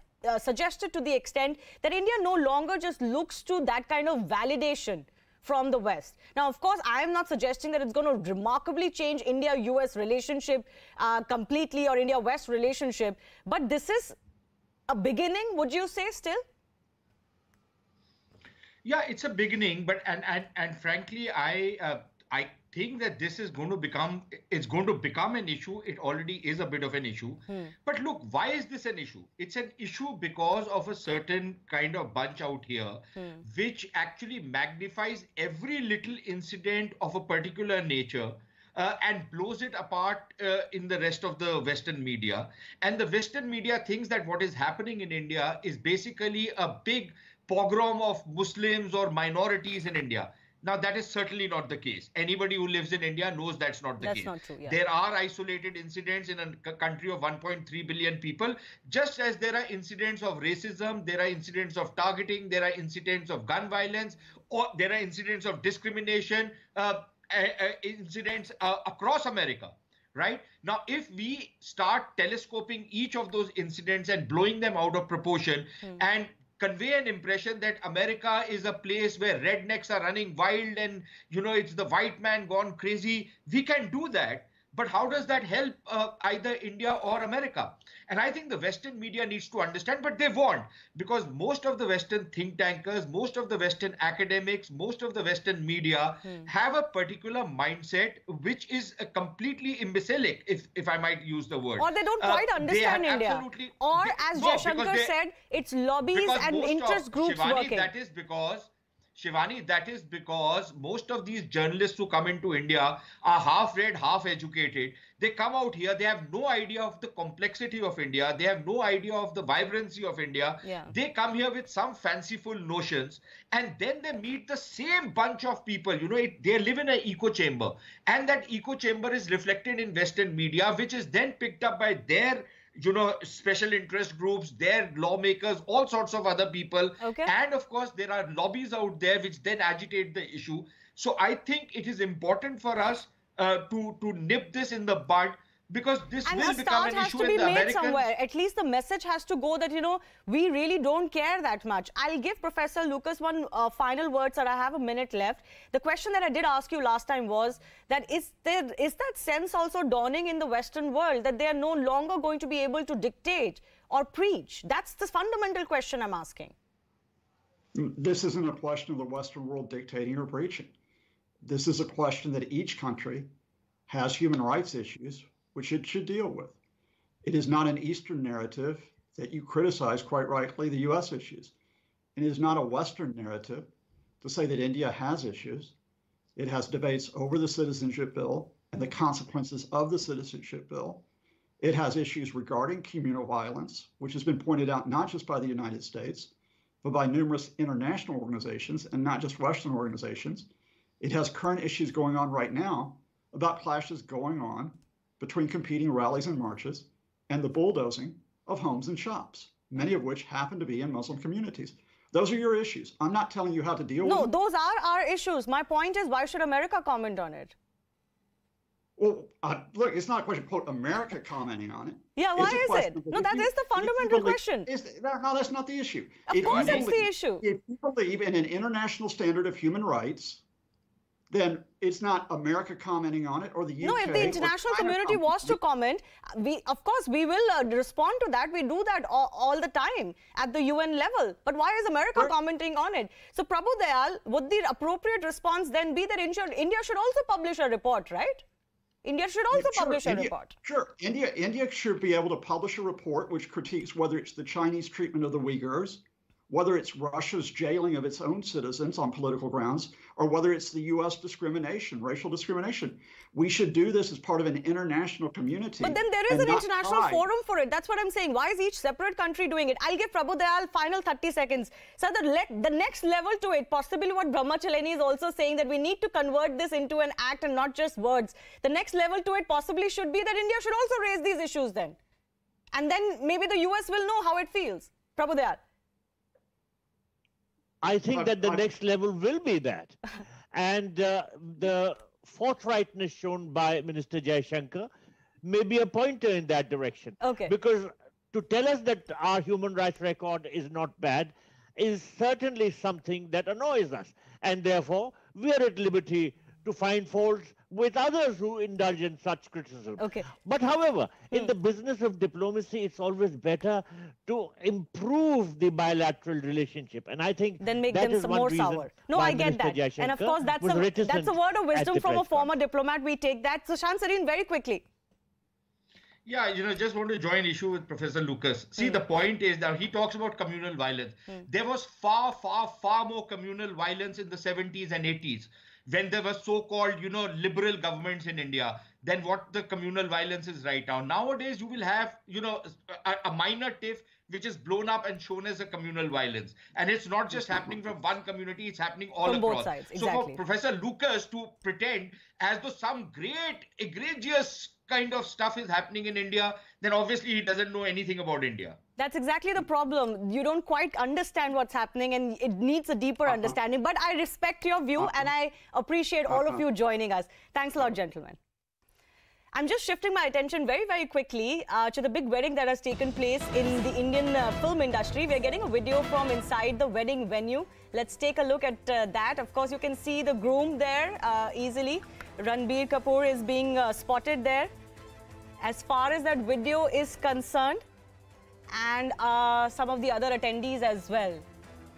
suggested to the extent that India no longer just looks to that kind of validation from the West. Now, of course, I am not suggesting that it's going to remarkably change India-US relationship completely or India-West relationship, but this is a beginning, would you say still? Yeah, it's a beginning, but and frankly, I think that this is going to become, it's going to become an issue. It already is a bit of an issue. But look, why is this an issue? It's an issue because of a certain kind of bunch out here, which actually magnifies every little incident of a particular nature and blows it apart in the rest of the Western media. And the Western media thinks that what is happening in India is basically a big pogrom of Muslims or minorities in India. Now, that is certainly not the case. Anybody who lives in India knows that's not the case. That's not true, yeah. There are isolated incidents in a country of 1.3 billion people, just as there are incidents of racism, there are incidents of targeting, there are incidents of gun violence, or there are incidents of discrimination, incidents across America. Right? Now, if we start telescoping each of those incidents and blowing them out of proportion and convey an impression that America is a place where rednecks are running wild and, it's the white man gone crazy. We can do that. But how does that help either India or America? And I think the Western media needs to understand, but they won't, because most of the Western think tankers, most of the Western academics, most of the Western media have a particular mindset which is completely imbecilic, if I might use the word. Or they don't quite understand India. Or as Jaishankar said, it's lobbies and interest groups working. That is because... Shivani, that is because most of these journalists who come into India are half-read, half-educated. They come out here, they have no idea of the complexity of India. They have no idea of the vibrancy of India. Yeah. They come here with some fanciful notions and then they meet the same bunch of people. They live in an echo chamber, and that echo chamber is reflected in Western media, which is then picked up by their special interest groups, their lawmakers, all sorts of other people. Okay. And of course, there are lobbies out there which then agitate the issue. So I think it is important for us to nip this in the bud, Because this and will become an issue in the American... And the start has to be made somewhere. At least the message has to go that, you know, we really don't care that much. I'll give Professor Lucas one final word, sir. I have a minute left. The question that I did ask you last time was that is that sense also dawning in the Western world that they are no longer going to be able to dictate or preach? That's the fundamental question I'm asking. This isn't a question of the Western world dictating or preaching. This is a question that each country has human rights issues, which it should deal with. It is not an Eastern narrative that you criticize, quite rightly, the U.S. issues. And it is not a Western narrative to say that India has issues. It has debates over the citizenship bill and the consequences of the citizenship bill. It has issues regarding communal violence, which has been pointed out not just by the United States, but by numerous international organizations and not just Western organizations. It has current issues going on right now about clashes going on between competing rallies and marches and the bulldozing of homes and shops, many of which happen to be in Muslim communities. Those are your issues. I'm not telling you how to deal with them. No, those are our issues. My point is, why should America comment on it? Well, look, it's not a question, quote, America commenting on it. Yeah, why is it? No, that is the fundamental question. No, that's not the issue. Of course it's the issue. If you believe in an international standard of human rights, then it's not America commenting on it or the UK. No, if the international community was to comment, of course we will respond to that. We do that all the time at the UN level. But why is America commenting on it? So, Prabhu Deyal, would the appropriate response then be that India should also publish a report, right? India should also publish a report. Sure. India should be able to publish a report which critiques whether it's the Chinese treatment of the Uyghurs, whether it's Russia's jailing of its own citizens on political grounds, or whether it's the U.S. discrimination, racial discrimination. We should do this as part of an international community. But then there is an international forum for it. That's what I'm saying. Why is each separate country doing it? I'll give Prabhu Deyal final 30 seconds. So the next level to it, possibly what Brahma Chellaney is also saying, that we need to convert this into an act and not just words. The next level to it possibly should be that India should also raise these issues then. And then maybe the U.S. will know how it feels. Prabhu Deyal. I think that the next level will be that. And the forthrightness shown by Minister Jaishankar may be a pointer in that direction. Okay. Because to tell us that our human rights record is not bad is certainly something that annoys us. And therefore, we are at liberty to find faults with others who indulge in such criticism. Okay. But however, in the business of diplomacy, it's always better to improve the bilateral relationship. And I think then make them some more sour. No, I get that. And of course, that's a word of wisdom from a former diplomat. We take that. Sushant Sareen, very quickly. Yeah, you know, just want to join issue with Professor Lucas. See, the point is that he talks about communal violence. There was far, far, far more communal violence in the 70s and 80s. When there were so-called, you know, liberal governments in India, then what the communal violence is right now. Nowadays, you will have, you know, a minor tiff which is blown up and shown as a communal violence. And it's not just happening from one community, it's happening all across. From both sides, exactly. So for Professor Lucas to pretend as though some great, egregious kind of stuff is happening in India, then obviously he doesn't know anything about India. That's exactly the problem. You don't quite understand what's happening and it needs a deeper understanding. But I respect your view and I appreciate all of you joining us. Thanks a lot, gentlemen. I'm just shifting my attention very, very quickly to the big wedding that has taken place in the Indian film industry. We're getting a video from inside the wedding venue. Let's take a look at that. Of course, you can see the groom there easily. Ranbir Kapoor is being spotted there. As far as that video is concerned, and some of the other attendees as well.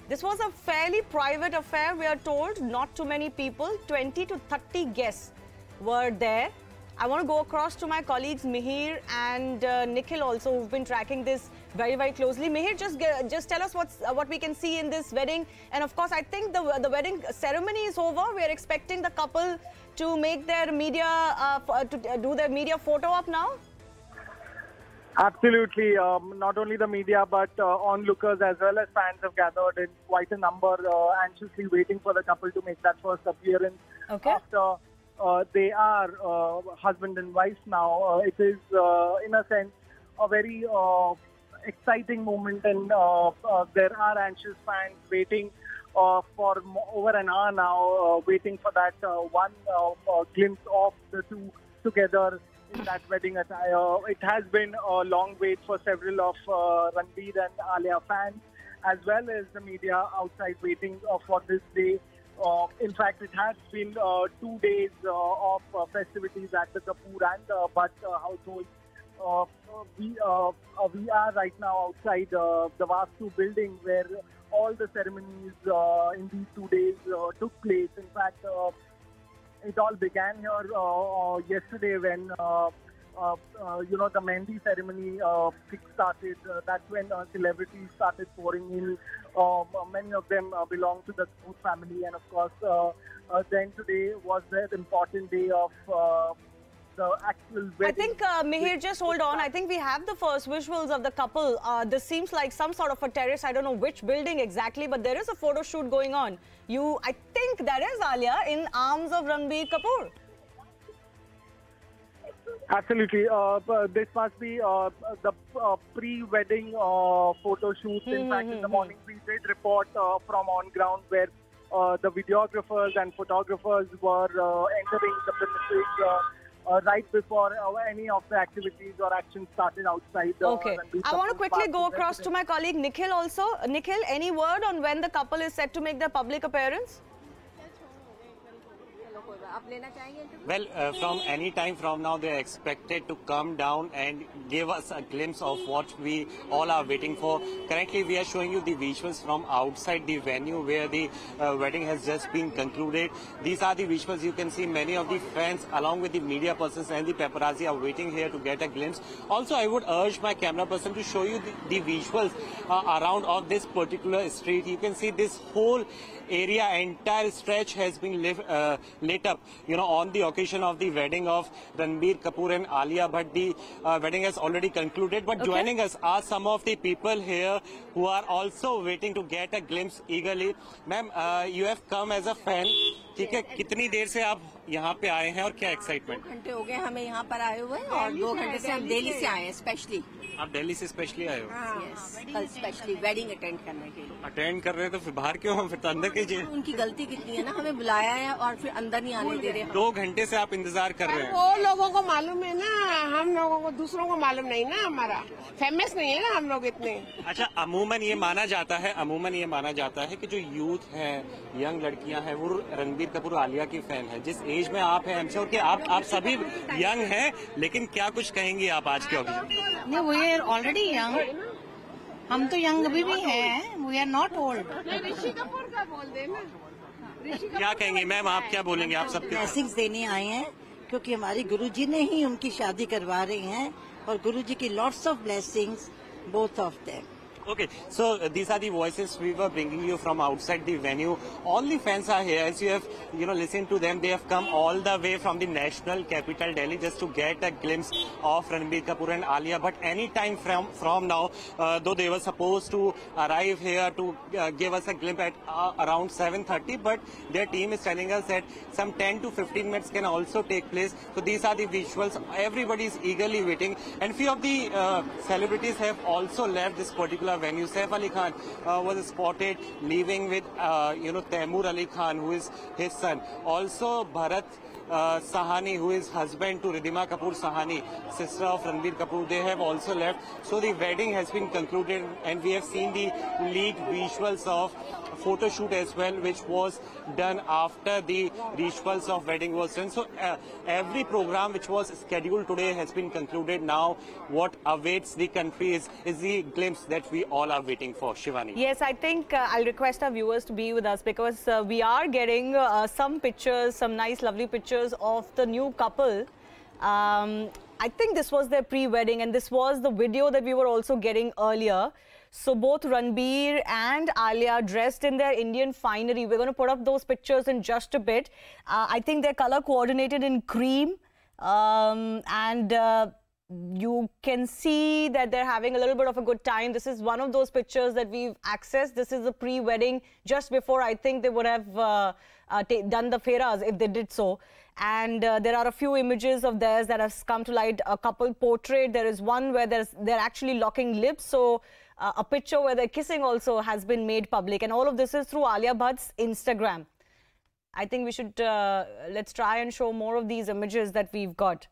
This was a fairly private affair, we are told. Not too many people. 20 to 30 guests were there. I want to go across to my colleagues Mihir and Nikhil also, who've been tracking this very, very closely. Mihir, just tell us what we can see in this wedding. And of course, I think the wedding ceremony is over. We are expecting the couple to make their media do their media photo up now. Absolutely, not only the media but onlookers as well as fans have gathered in quite a number, anxiously waiting for the couple to make that first appearance. Okay. After they are husband and wife now. It is, in a sense, a very exciting moment, and there are anxious fans waiting for over an hour now, waiting for that one glimpse of the two together. in that wedding attire. It has been a long wait for several of Ranbir and Alia fans, as well as the media outside waiting for this day. In fact, it has been 2 days of festivities at the Kapoor and Bhatt household. We are right now outside the Vastu building where all the ceremonies in these 2 days took place. In fact, it all began here yesterday when, the Mehndi ceremony started. That's when celebrities started pouring in. Many of them belong to the Kapoor family. And of course, then today was the important day of the actual wedding. I think, Mihir, just hold on. I think we have the first visuals of the couple. This seems like some sort of a terrace. I don't know which building exactly, but there is a photo shoot going on. I think that is Alia in arms of Ranbir Kapoor. Absolutely. This must be the pre-wedding photo shoot. In fact, in the morning, we did report from on-ground where the videographers and photographers were entering the premises right before any of the activities or actions started outside. Okay. I want to quickly go across to my colleague Nikhil also. Nikhil, any word on when the couple is set to make their public appearance? Well, from any time from now, they're expected to come down and give us a glimpse of what we all are waiting for. Currently, we are showing you the visuals from outside the venue where the wedding has just been concluded. These are the visuals. You can see many of the fans along with the media persons and the paparazzi are waiting here to get a glimpse. Also, I would urge my camera person to show you the visuals around of this particular street. You can see this whole area, entire stretch has been lit up, on the occasion of the wedding of Ranbir Kapoor and Alia Bhatt. The wedding has already concluded, but joining us are some of the people here who are also waiting to get a glimpse eagerly. Ma'am, you have come as a fan. Okay, कितनी देर से आप यहाँ पे आए हैं और क्या excitement? 2 घंटे हो गए हमें यहाँ पर आए हुए और 2 घंटे से हम दिल्ली से आए हैं specially. आप दिल्ली से specially आए हो? Yes, कल specially wedding attend करने के लिए. Attend कर रहे हैं तो फिर बाहर क्यों हम फिर अंदर कीजिए. उनकी गलती कितनी है ना हमें बुलाया है और फिर अंदर नहीं आने दे रहे हैं. 2 घंटे से आप इंतजार कर रहे हैं. वो लोगों को मालूम है ना हम लोगों को दूसरों को मालूम नहीं ना हमारा फेमस नहीं है ना हम लोग इतने. अच्छा अमूमन ये माना जाता है कि जो यूथ है यंग लड़कियां हैं वो रणबीर कपूर आलिया की फैन है. जिस एज में आप हैं हमसे कि आप सभी यंग हैं लेकिन क्या कुछ कहेंगी आप आज के ऑडियंस? नहीं वी आर ऑलरेडी यंग. हम तो यंग अभी भी हैं. We are not old. Rishi Kapoor का बोल देना. क्या कहेंगे मैम आप क्या बोलेंगे आप सबके? ब्लेसिंग्स देने आए हैं क्योंकि हमारी गुरुजी ने ही उनकी शादी करवा रहे हैं और गुरुजी की lots of blessings both of them. Okay, so these are the voices we were bringing you from outside the venue. All the fans are here. As you have, listened to them, they have come all the way from the national capital, Delhi, just to get a glimpse of Ranbir Kapoor and Alia. But any time from now, though they were supposed to arrive here to give us a glimpse at around 7:30, but their team is telling us that some 10 to 15 minutes can also take place. So these are the visuals. Everybody is eagerly waiting. And few of the celebrities have also left this particular venue. Saif Ali Khan was spotted leaving with, Taimur Ali Khan, who is his son. Also, Bharat Sahani, who is husband to Riddhima Kapoor Sahani, sister of Ranbir Kapoor, they have also left. So the wedding has been concluded and we have seen the leaked visuals of photo shoot as well, which was done after the rituals of wedding was done. So every program which was scheduled today has been concluded. Now what awaits the country is the glimpse that we all are waiting for. Shivani. Yes, I think I'll request our viewers to be with us because we are getting some pictures, some nice lovely pictures of the new couple. I think this was their pre-wedding and this was the video that we were also getting earlier. So both Ranbir and Alia dressed in their Indian finery. We're going to put up those pictures in just a bit. I think they're color coordinated in cream. You can see that they're having a little bit of a good time. This is one of those pictures that we've accessed. This is the pre-wedding just before I think they would have done the fairas if they did so. And there are a few images of theirs that has come to light. A couple portrait. There is one where they're actually locking lips. So a picture where they're kissing also has been made public. And all of this is through Alia Bhatt's Instagram. I think we should, let's try and show more of these images that we've got.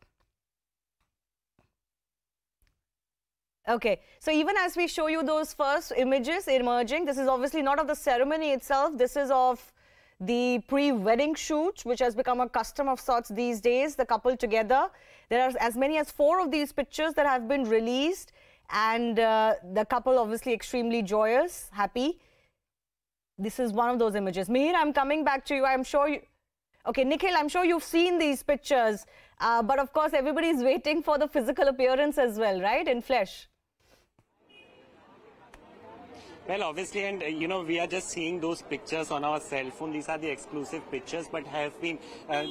Okay, so even as we show you those first images emerging, this is obviously not of the ceremony itself. This is of the pre-wedding shoot, which has become a custom of sorts these days, the couple together. There are as many as 4 of these pictures that have been released, and the couple obviously extremely joyous, happy. This is one of those images. Mihir, I'm coming back to you. I'm sure you... Okay, Nikhil, I'm sure you've seen these pictures, but of course everybody's waiting for the physical appearance as well, right, in flesh? Well, obviously, and you know, we are just seeing those pictures on our cell phone. These are the exclusive pictures, but have been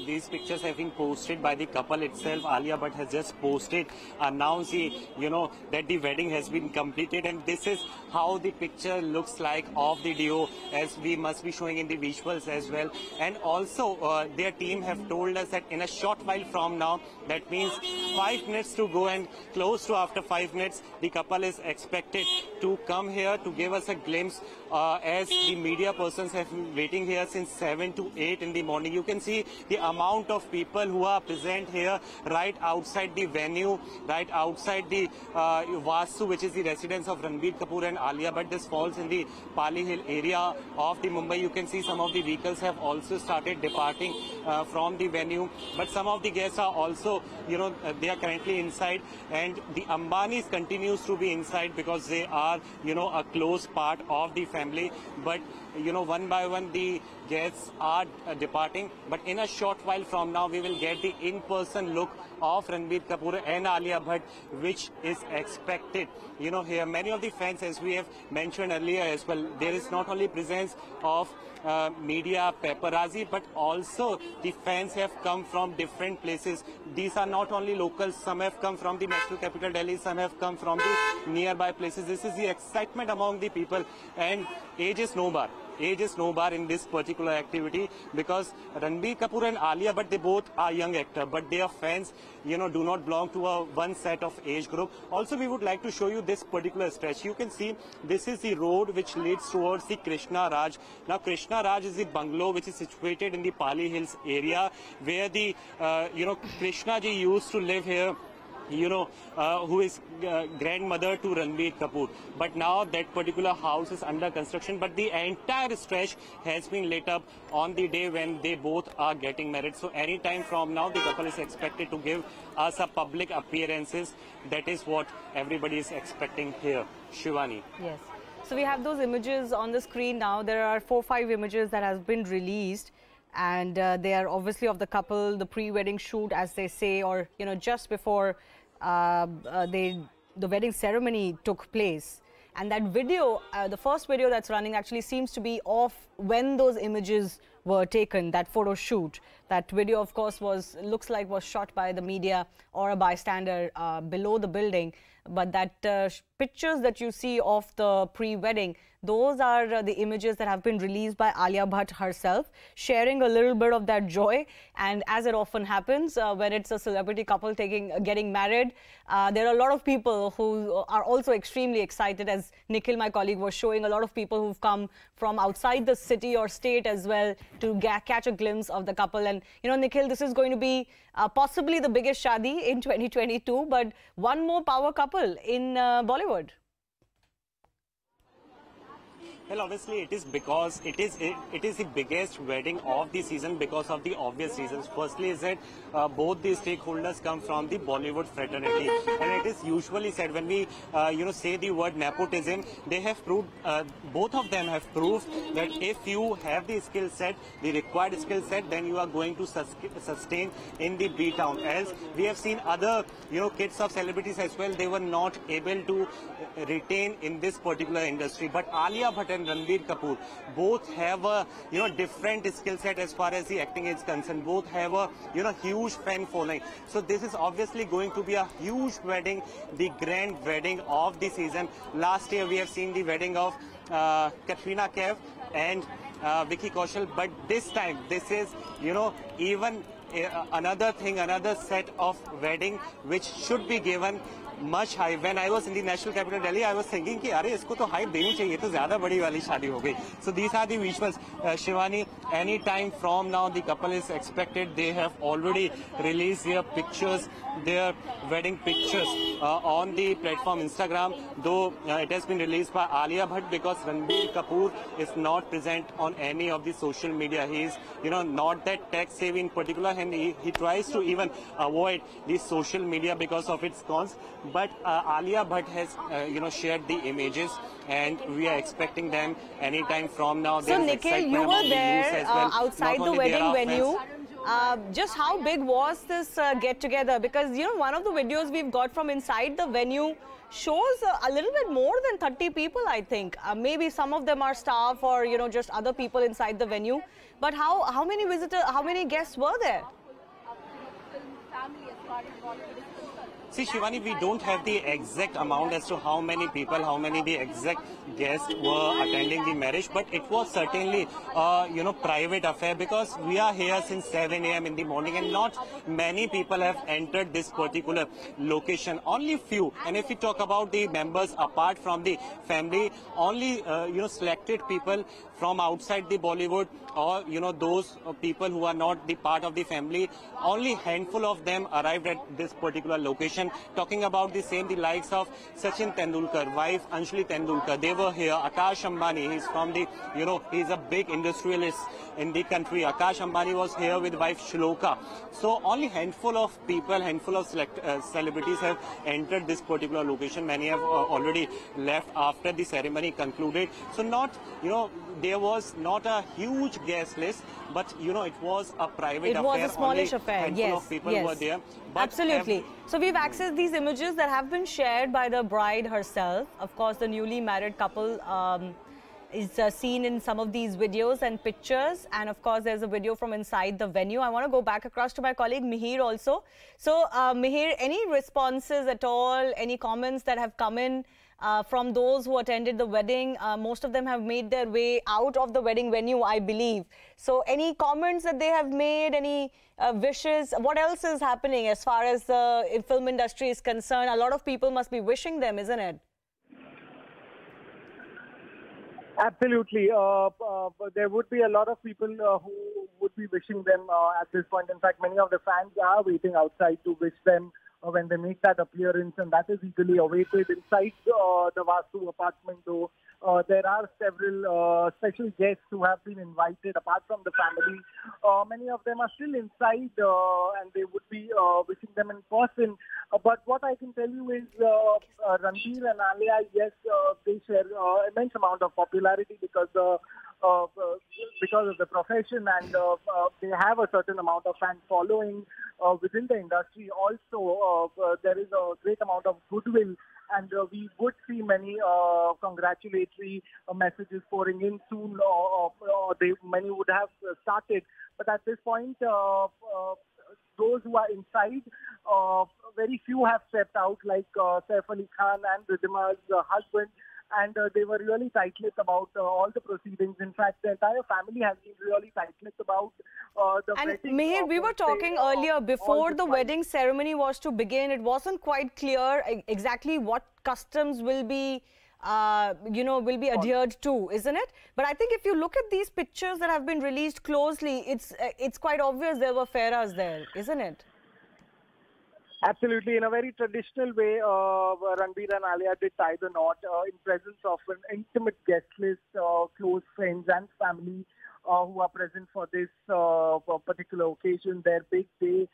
these pictures have been posted by the couple itself. Alia Bhatt has just posted, announced, you know, that the wedding has been completed, and this is how the picture looks like of the duo, as we must be showing in the visuals as well. And also, their team have told us that in a short while from now, that means 5 minutes to go, and close to after 5 minutes, the couple is expected to come here to give us a glimpse, as the media persons have been waiting here since 7 to 8 in the morning. You can see the amount of people who are present here right outside the venue, right outside the Vastu, which is the residence of Ranbir Kapoor and Alia Bhatt. This falls in the Pali Hill area of the Mumbai. You can see some of the vehicles have also started departing from the venue, but some of the guests are also, you know, they are currently inside, and the Ambanis continues to be inside because they are, you know, a close part of the family. But you know, one by one the guests are departing, but in a short while from now we will get the in-person look of Ranbir Kapoor and Alia Bhatt, which is expected, you know, here. Many of the fans, as we have mentioned earlier as well, there is not only presence of media, paparazzi, but also the fans have come from different places. These are not only locals, some have come from the national capital Delhi, some have come from the nearby places. This is the excitement among the people, and age is no bar. Age is no bar in this particular activity, because Ranbir Kapoor and Alia, but they both are young actors, but their fans, you know, do not belong to a one set of age group. Also, we would like to show you this particular stretch. You can see this is the road which leads towards the Krishna Raj. Now, Krishna Raj is the bungalow which is situated in the Pali Hills area, where the, you know, Krishna ji used to live here, you know, who is grandmother to Ranbir Kapoor. But now that particular house is under construction, but the entire stretch has been lit up on the day when they both are getting married. So any time from now, the couple is expected to give us a public appearances. That is what everybody is expecting here. Shivani. Yes. So we have those images on the screen now. There are 4 or 5 images that have been released, and they are obviously of the couple, the pre-wedding shoot, as they say, or, you know, just before the wedding ceremony took place. And that video, the first video that's running, actually seems to be of when those images were taken, that photo shoot. That video, of course, was, looks like was shot by the media or a bystander below the building. But that pictures that you see of the pre-wedding, those are the images that have been released by Alia Bhatt herself, sharing a little bit of that joy. And as it often happens, when it's a celebrity couple getting married, there are a lot of people who are also extremely excited. As Nikhil, my colleague, was showing, a lot of people who've come from outside the city or state as well to catch a glimpse of the couple. And, you know, Nikhil, this is going to be possibly the biggest shadi in 2022, but one more power couple in Bollywood. Well, obviously, it is because it is the biggest wedding of the season, because of the obvious reasons. Firstly, is that both the stakeholders come from the Bollywood fraternity, and it is usually said when we, you know, say the word nepotism, they have proved, both of them have proved that if you have the skill set, the required skill set, then you are going to sustain in the B town. Else, we have seen other, you know, kids of celebrities as well. They were not able to retain in this particular industry, but Alia Bhatt and Ranbir Kapoor both have a, you know, different skill set as far as the acting is concerned. Both have a, you know, huge fan following. So this is obviously going to be a huge wedding, the grand wedding of the season. Last year we have seen the wedding of Katrina Kaif and Vicky Kaushal, but this time this is, you know, even another thing, another set of wedding which should be given much hype. When I was in the national capital Delhi, I was thinking ki, "Arey, isko to hype deni chahiye, to zyada badi wali shaadi ho gayi." So these are the visuals, Shivani, any time from now the couple is expected. They have already released their pictures, their wedding pictures on the platform Instagram, though it has been released by Alia Bhatt because Ranbir Kapoor is not present on any of the social media. He is, not that tech savvy in particular, and he tries to even avoid the social media because of its cons. But Alia Bhatt has, shared the images, and we are expecting them anytime from now. So, Nikhil, you were there outside the wedding venue. Just how big was this get-together? Because, one of the videos we've got from inside the venue shows a little bit more than 30 people, I think. Maybe some of them are staff or, just other people inside the venue. But how many visitors, how many guests were there? See, Shivani, we don't have the exact amount as to how many people, the exact guests were attending the marriage, but it was certainly, private affair because we are here since 7 a.m. in the morning and not many people have entered this particular location, only few. And if we talk about the members apart from the family, only, selected people from outside the Bollywood or, those people who are not the part of the family, only handful of them arrived at this particular location. Talking about the same, the likes of Sachin Tendulkar, wife Anjali Tendulkar, they were here. Akash Ambani, he's from the, he's a big industrialist in the country. Akash Ambani was here with wife Shloka. So only handful of people, celebrities have entered this particular location. Many have already left after the ceremony concluded. So not, there was not a huge guest list, but, it was a private affair. It was a smallish affair, yes. Handful of people were there. But absolutely. So we've accessed these images that have been shared by the bride herself. Of course, the newly married couple is seen in some of these videos and pictures. And of course, there's a video from inside the venue. I want to go back across to my colleague Mihir also. So Mihir, any responses at all, any comments that have come in from those who attended the wedding? Most of them have made their way out of the wedding venue, I believe. So any comments that they have made, any wishes? What else is happening as far as the film industry is concerned? A lot of people must be wishing them, isn't it? Absolutely. There would be a lot of people who would be wishing them at this point. In fact, many of the fans are waiting outside to wish them when they make that appearance, and that is eagerly awaited inside the Vastu apartment. Though there are several special guests who have been invited apart from the family. Many of them are still inside and they would be wishing them in person. But what I can tell you is Ranbir and Alia, yes, they share immense amount of popularity because of the profession, and they have a certain amount of fan following within the industry. Also, there is a great amount of goodwill, and we would see many congratulatory messages pouring in soon, or many would have started. But at this point, those who are inside, very few have stepped out, like Saif Ali Khan and Riddhima's husband. And they were really tight-lipped about all the proceedings. In fact, the entire family has been really tight-lipped about the wedding. And Mihir, we were talking earlier, before the wedding ceremony was to begin, it wasn't quite clear exactly what customs will be, adhered to, isn't it? But I think if you look at these pictures that have been released closely, it's quite obvious there were fairas there, isn't it? Absolutely. In a very traditional way, Ranbir and Alia did tie the knot in presence of an intimate guest list, close friends and family who are present for this particular occasion, their big day,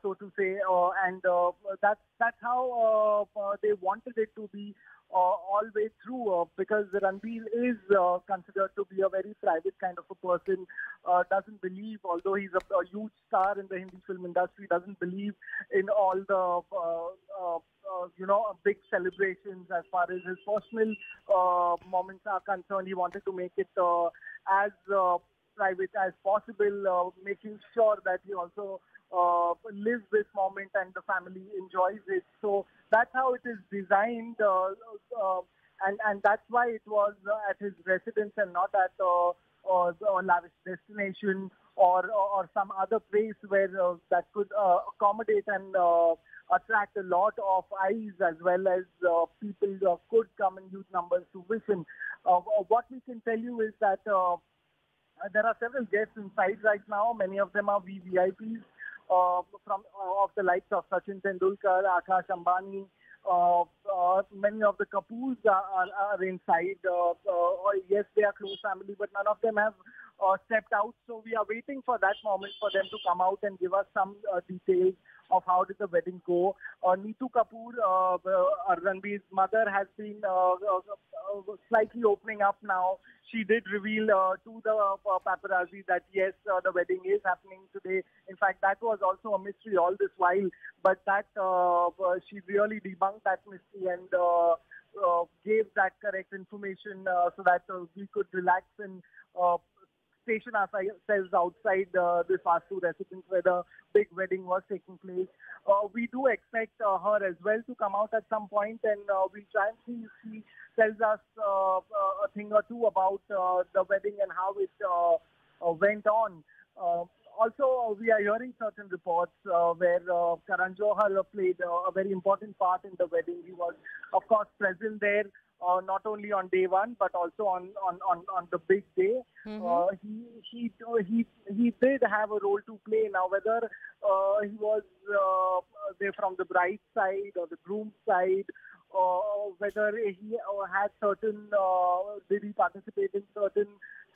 so to say. And that's how they wanted it to be all the way through, because Ranbir is considered to be a very private kind of a person, doesn't believe, although he's a huge star in the Hindi film industry, doesn't believe in all the, big celebrations as far as his personal moments are concerned. He wanted to make it as private as possible, making sure that he also lives this moment and the family enjoys it. So that's how it is designed, and that's why it was at his residence and not at a lavish destination or some other place where that could accommodate and attract a lot of eyes, as well as people could come in huge numbers to visit. What we can tell you is that There are several guests inside right now. Many of them are VVIPs of the likes of Sachin Tendulkar, Akash Ambani. Many of the Kapoors are inside. Yes, they are close family, but none of them have stepped out. So we are waiting for that moment for them to come out and give us some details of how did the wedding go. Neetu Kapoor, Ranbir's mother, has been slightly opening up now. She did reveal to the paparazzi that yes, the wedding is happening today. In fact, that was also a mystery all this while, but that she really debunked that mystery and gave that correct information so that we could relax and station ourselves outside this fast food restaurant where the big wedding was taking place. We do expect her as well to come out at some point, and we'll try and see if she tells us a thing or two about the wedding and how it went on. Also, we are hearing certain reports where Karan Johar played a very important part in the wedding. He was, of course, present there. Not only on day one, but also on the big day. Mm-hmm. He did have a role to play. Now, whether he was there from the bride's side or the groom's side, or whether he had certain, did he participate in certain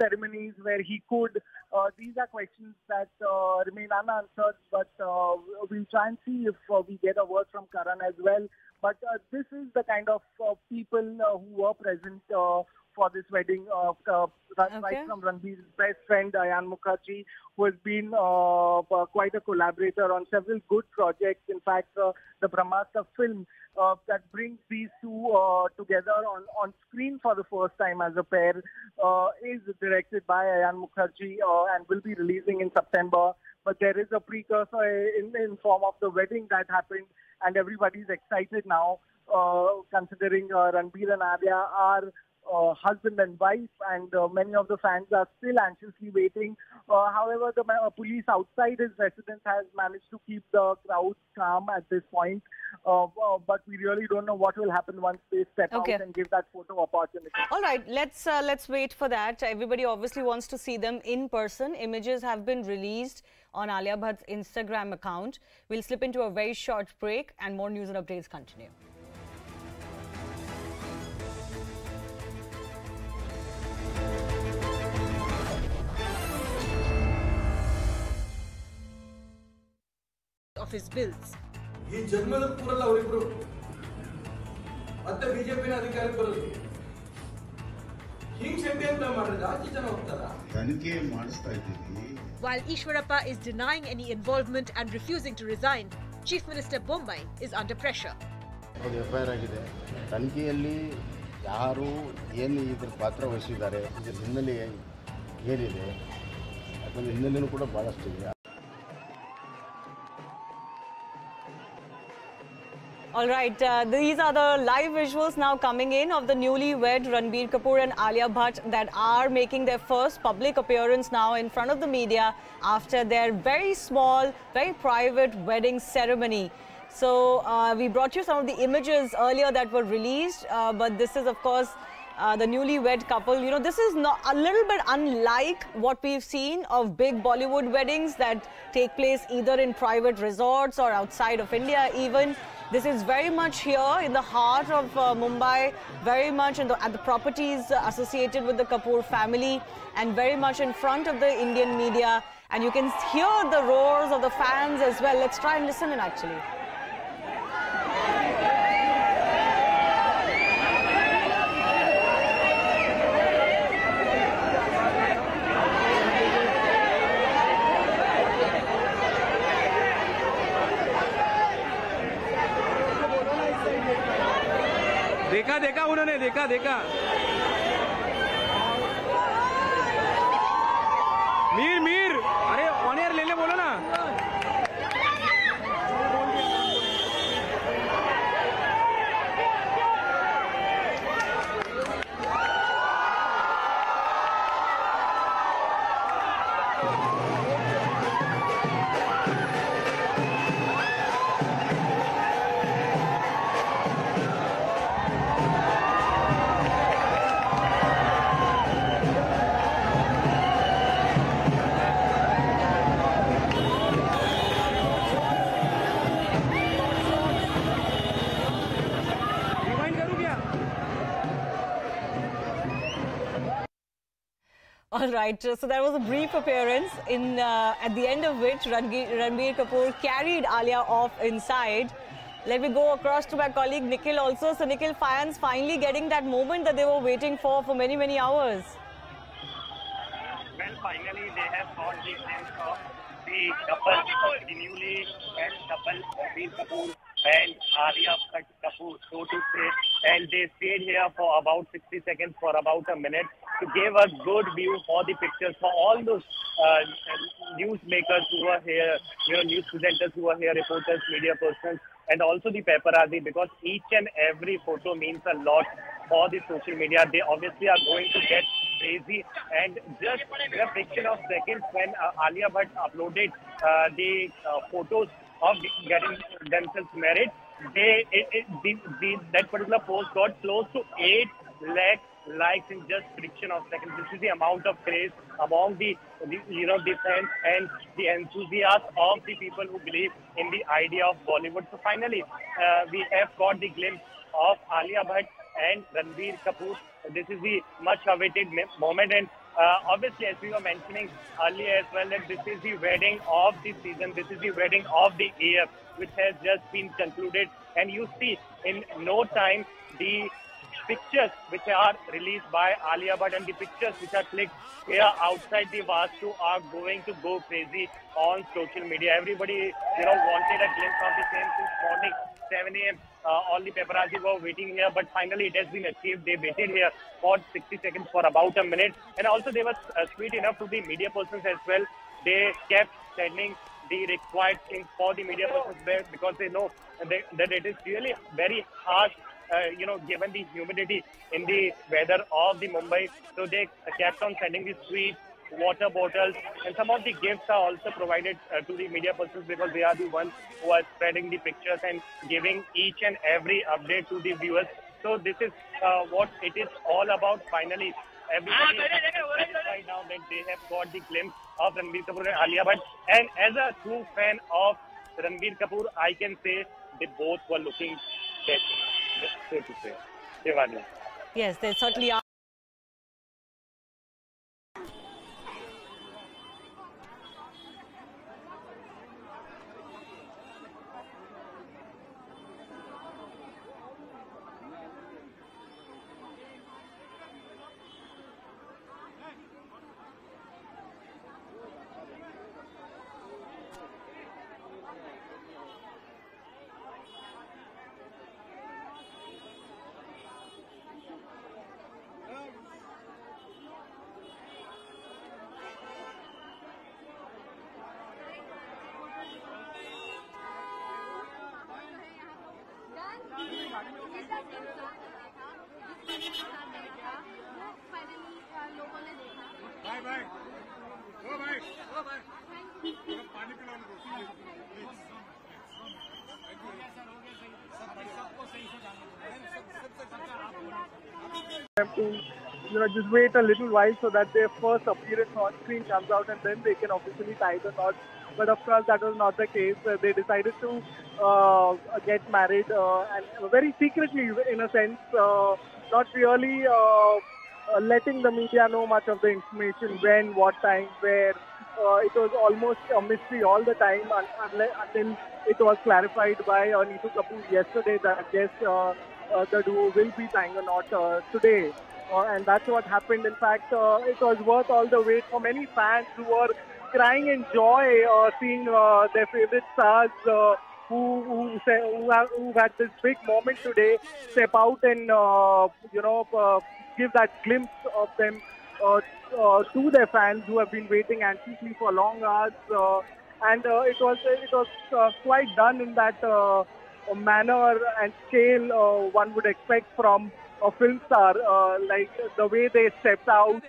ceremonies where he could, these are questions that remain unanswered, but we'll try and see if we get a word from Karan as well. But this is the kind of people who were present for this wedding, right from Ranbir's best friend, Ayan Mukerji, who has been quite a collaborator on several good projects. In fact, the Brahmastra film that brings these two together on screen for the first time as a pair is directed by Ayan Mukerji and will be releasing in September. But there is a precursor in form of the wedding that happened, and everybody's excited now, considering Ranbir and Alia are husband and wife, and many of the fans are still anxiously waiting. However, the police outside his residence has managed to keep the crowd calm at this point. But we really don't know what will happen once they step out and give that photo opportunity. All right, let's wait for that. Everybody obviously wants to see them in person. Images have been released on Alia Bhatt's Instagram account. We'll slip into a very short break, and more news and updates continue. Of his bills. While Eshwarappa is denying any involvement and refusing to resign, Chief Minister Bommai is under pressure. All right, these are the live visuals now coming in of the newlywed Ranbir Kapoor and Alia Bhatt that are making their first public appearance now in front of the media after their very small, very private wedding ceremony. So we brought you some of the images earlier that were released, but this is, of course, the newlywed couple. You know, this is not a little bit unlike what we've seen of big Bollywood weddings that take place either in private resorts or outside of India even. This is very much here in the heart of Mumbai, very much at the properties associated with the Kapoor family, and very much in front of the Indian media. And you can hear the roars of the fans as well. Let's try and listen in actually. All right, so that was a brief appearance, in at the end of which Ranbir Kapoor carried Alia off inside. Let me go across to my colleague Nikhil also. So Nikhil, fans finally getting that moment that they were waiting for many hours. Well, finally they have got the hands of the couple, the newly married couple, Ranbir Kapoor and Alia Bhatt Kapoor, so to say. And they stayed here for about 60 seconds, for about a minute, to give a good view for the pictures for all those newsmakers who are here, you know, news presenters who are here, reporters, media persons, and also the paparazzi, because each and every photo means a lot for the social media. They obviously are going to get crazy, and just in a fraction of seconds when Alia Bhatt uploaded the photos of getting themselves married, that particular post got close to 8 lakh likes in just fraction of seconds. This is the amount of craze among the fans and the enthusiasts of the people who believe in the idea of Bollywood. So finally, we have got the glimpse of Alia Bhatt and Ranbir Kapoor. This is the much-awaited moment, and obviously, as we were mentioning earlier as well, that this is the wedding of the season. This is the wedding of the year, which has just been concluded. And you see, in no time, the pictures which are released by Alia Bhatt and the pictures which are clicked here outside the Vastu are going to go crazy on social media. Everybody, wanted a glimpse of the same since morning, 7 a.m. All the paparazzi were waiting here, but finally it has been achieved. They waited here for 60 seconds, for about a minute. And also they were sweet enough to the media persons as well. They kept sending the required things for the media persons there, because they know that it is really very harsh, given the humidity in the weather of the Mumbai. So they kept on sending the sweets, water bottles, and some of the gifts are also provided to the media persons, because they are the ones who are spreading the pictures and giving each and every update to the viewers. So this is what it is all about. Finally, everybody is right now that they have got the glimpse of Ranbir Kapoor and Alia Bhatt. And as a true fan of Ranbir Kapoor, I can say they both were looking dead. So to say. Yes, they certainly are. Just wait a little while so that their first appearance on screen comes out, and then they can officially tie the knot. But of course, that was not the case. They decided to get married, and very secretly, in a sense, not really letting the media know much of the information, when, what time, where. It was almost a mystery all the time, until it was clarified by Neetu Kapoor yesterday that yes, the duo will be tying a knot today. And that's what happened. In fact, it was worth all the wait for many fans who were crying in joy seeing their favorite stars who had this big moment today step out and give that glimpse of them to their fans who have been waiting anxiously for long hours. And it was quite done in that manner and scale one would expect from a film star, like the way they stepped out,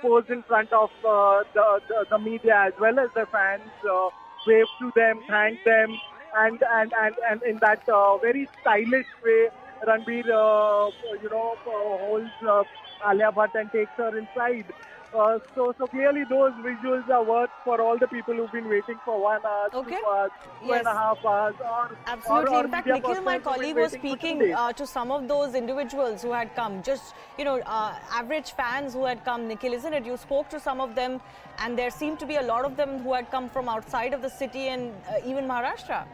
posed in front of the media as well as the fans, waved to them, thanked them, and in that very stylish way, Ranbir holds Alia Bhatt and takes her inside. So clearly those visuals are worth for all the people who've been waiting for 1 hour, okay. 2 hours, two yes. and a half hours. Or, absolutely. Or in fact, Nikhil, my colleague, was speaking to some of those individuals who had come. Just, you know, average fans who had come, Nikhil, isn't it? You spoke to some of them and there seemed to be a lot of them who had come from outside of the city and even Maharashtra.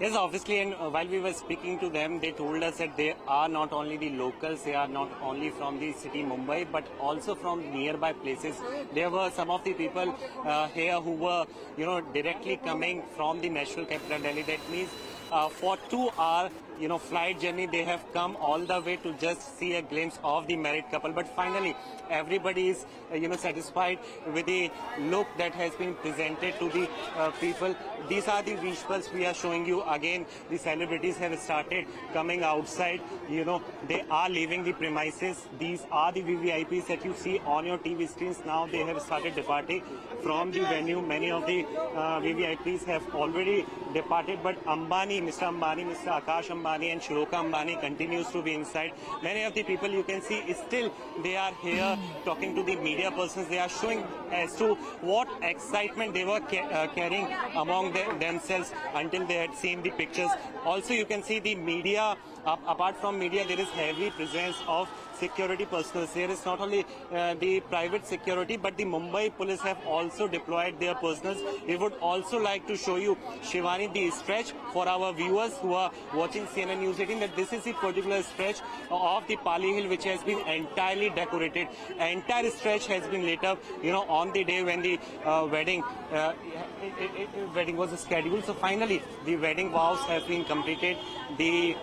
Yes, obviously, and while we were speaking to them, they told us that they are not only the locals, they are not only from the city Mumbai, but also from nearby places. There were some of the people here who were, you know, directly coming from the national capital, Delhi. That means for 2 hours, you know, flight journey, they have come all the way to just see a glimpse of the married couple. But finally, everybody is, you know, satisfied with the look that has been presented to the people. These are the visuals we are showing you. Again, the celebrities have started coming outside. You know, they are leaving the premises. These are the VVIPs that you see on your TV screens now. They have started departing from the venue. Many of the VVIPs have already departed, but Ambani, Mr. Ambani, Mr. Akash Ambani, and Shiroka Ambani continues to be inside. Many of the people you can see still they are here talking to the media persons. They are showing as to what excitement they were carrying among themselves until they had seen the pictures. Also, you can see the media. Apart from media, there is heavy presence of security personnel. There is not only the private security, but the Mumbai police have also deployed their personnel. We would also like to show you, Shivani, the stretch for our viewers who are watching CNN News 18, that this is the particular stretch of the Pali Hill which has been entirely decorated. Entire stretch has been lit up, you know, on the day when the wedding was scheduled. So finally, the wedding vows have been completed. The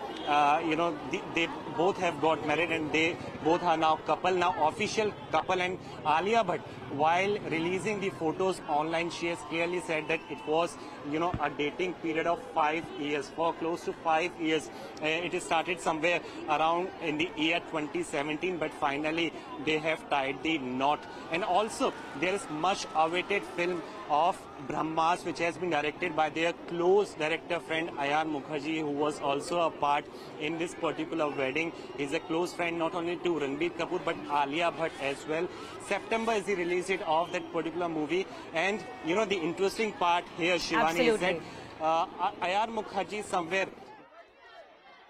you know, they both have got married and they both are now couple, now official couple. And Alia Bhatt, while releasing the photos online, she has clearly said that it was, you know, a dating period of 5 years, for close to 5 years. It started somewhere around in the year 2017, but finally they have tied the knot. And also there is much awaited film of Brahmas, which has been directed by their close director friend Ayan Mukerji, who was also a part in this particular wedding. He's a close friend not only to Ranbir Kapoor but Alia Bhatt as well. September is the release date of that particular movie. And you know, the interesting part here, Shivani, absolutely. Is that Ayan Mukerji somewhere...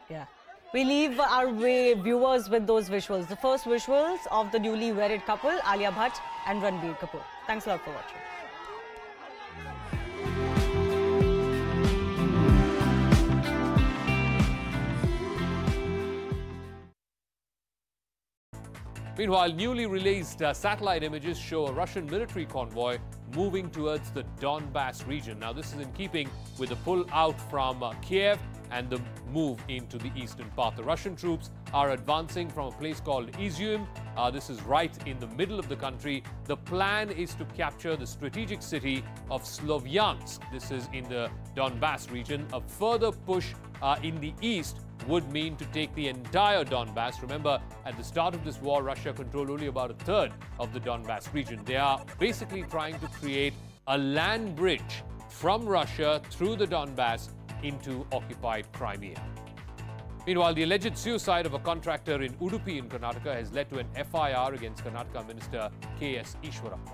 Yeah. We leave our viewers with those visuals. The first visuals of the newly wedded couple, Alia Bhatt and Ranbir Kapoor. Thanks a lot for watching. Meanwhile, newly released satellite images show a Russian military convoy moving towards the Donbass region. Now, this is in keeping with the pull-out from Kiev and the move into the eastern part. The Russian troops are advancing from a place called Izium. This is right in the middle of the country. The plan is to capture the strategic city of Slovyansk. This is in the Donbass region. A further push in the east would mean to take the entire Donbass. Remember, at the start of this war, Russia controlled only about a third of the Donbass region. They are basically trying to create a land bridge from Russia through the Donbass into occupied Crimea. Meanwhile, the alleged suicide of a contractor in Udupi in Karnataka has led to an FIR against Karnataka Minister K.S. Eshwarappa.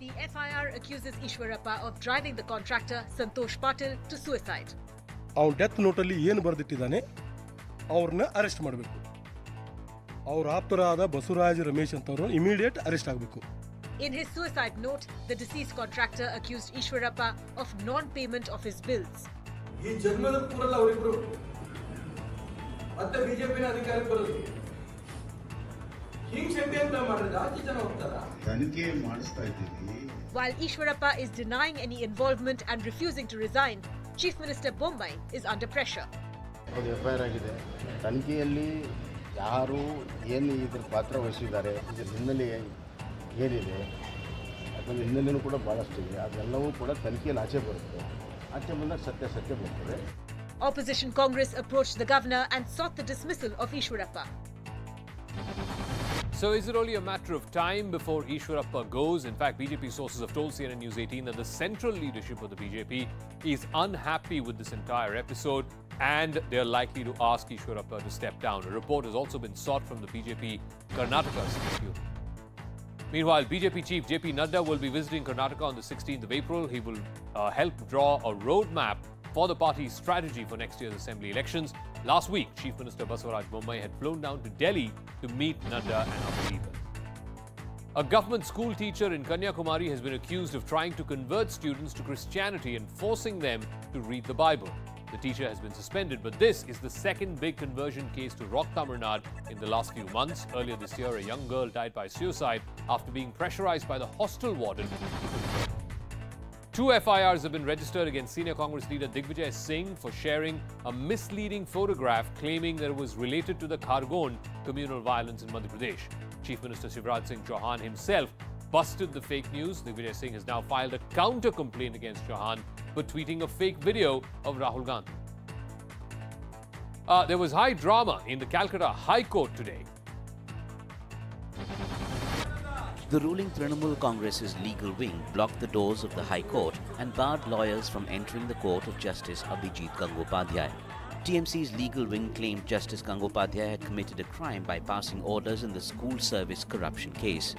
The FIR accuses Eshwarappa of driving the contractor Santosh Patel to suicide. Our death notealli ಏನು ಬರೆದಿಟ್ಟಿದ್ದಾನೆ ಅವರನ್ನು arrest ಮಾಡಬೇಕು. ಅವರ ಆಪ್ತರಾದ ಬಸವರಾಜ್ ರಮೇಶ್ ಅಂತವರು immediate arrest ಆಗಬೇಕು. In his suicide note, the deceased contractor accused Eshwarappa of non-payment of his bills. ಈ ಜನ್ಮದ ಪೂರಲ್ಲ ಅವರಿಬ್ಬರು ಮತ್ತೆ ಬಿಜೆಪಿನ ಅಧಿಕಾರಕ್ಕೆ ಬರಲಿ. While Eshwarappa is denying any involvement and refusing to resign, Chief Minister Bommai is under pressure. Opposition Congress approached the governor and sought the dismissal of Eshwarappa. So is it only a matter of time before Eshwarappa goes? In fact, BJP sources have told CNN-News18 that the central leadership of the BJP is unhappy with this entire episode and they're likely to ask Eshwarappa to step down. A report has also been sought from the BJP Karnataka Institute. Meanwhile, BJP Chief JP Nadda will be visiting Karnataka on the 16th of April. He will help draw a roadmap for the party's strategy for next year's assembly elections. Last week, Chief Minister Basavaraj Bommai had flown down to Delhi to meet Nadda and other leaders. A government school teacher in Kanyakumari has been accused of trying to convert students to Christianity and forcing them to read the Bible. The teacher has been suspended, but this is the second big conversion case to rock Tamil Nadu in the last few months. Earlier this year, a young girl died by suicide after being pressurized by the hostel warden. Two FIRs have been registered against senior Congress leader Digvijay Singh for sharing a misleading photograph claiming that it was related to the Khargone communal violence in Madhya Pradesh. Chief Minister Shivraj Singh Chauhan himself busted the fake news. Digvijay Singh has now filed a counter-complaint against Chauhan for tweeting a fake video of Rahul Gandhi. There was high drama in the Calcutta High Court today. The ruling Trinamool Congress's legal wing blocked the doors of the High Court and barred lawyers from entering the court of Justice Abhijit Gangopadhyay. TMC's legal wing claimed Justice Gangopadhyay had committed a crime by passing orders in the school service corruption case.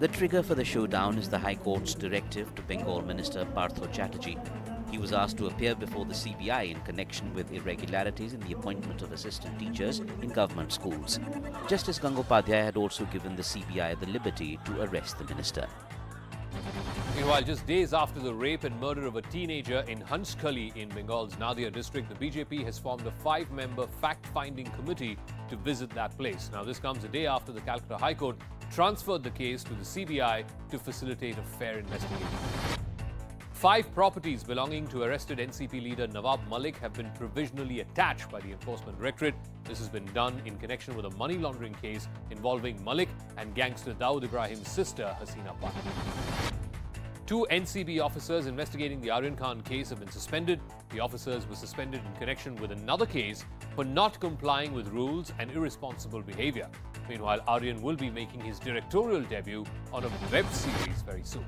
The trigger for the showdown is the High Court's directive to Bengal Minister Partho Chatterjee. He was asked to appear before the CBI in connection with irregularities in the appointment of assistant teachers in government schools. Justice Gangopadhyay had also given the CBI the liberty to arrest the minister. Meanwhile, just days after the rape and murder of a teenager in Hanskali in Bengal's Nadia district, the BJP has formed a 5-member fact-finding committee to visit that place. Now, this comes a day after the Calcutta High Court transferred the case to the CBI to facilitate a fair investigation. 5 properties belonging to arrested NCP leader Nawab Malik have been provisionally attached by the Enforcement Directorate. This has been done in connection with a money laundering case involving Malik and gangster Dawood Ibrahim's sister Hasina Bhatt. 2 NCB officers investigating the Aryan Khan case have been suspended. The officers were suspended in connection with another case for not complying with rules and irresponsible behavior. Meanwhile, Aryan will be making his directorial debut on a web series very soon.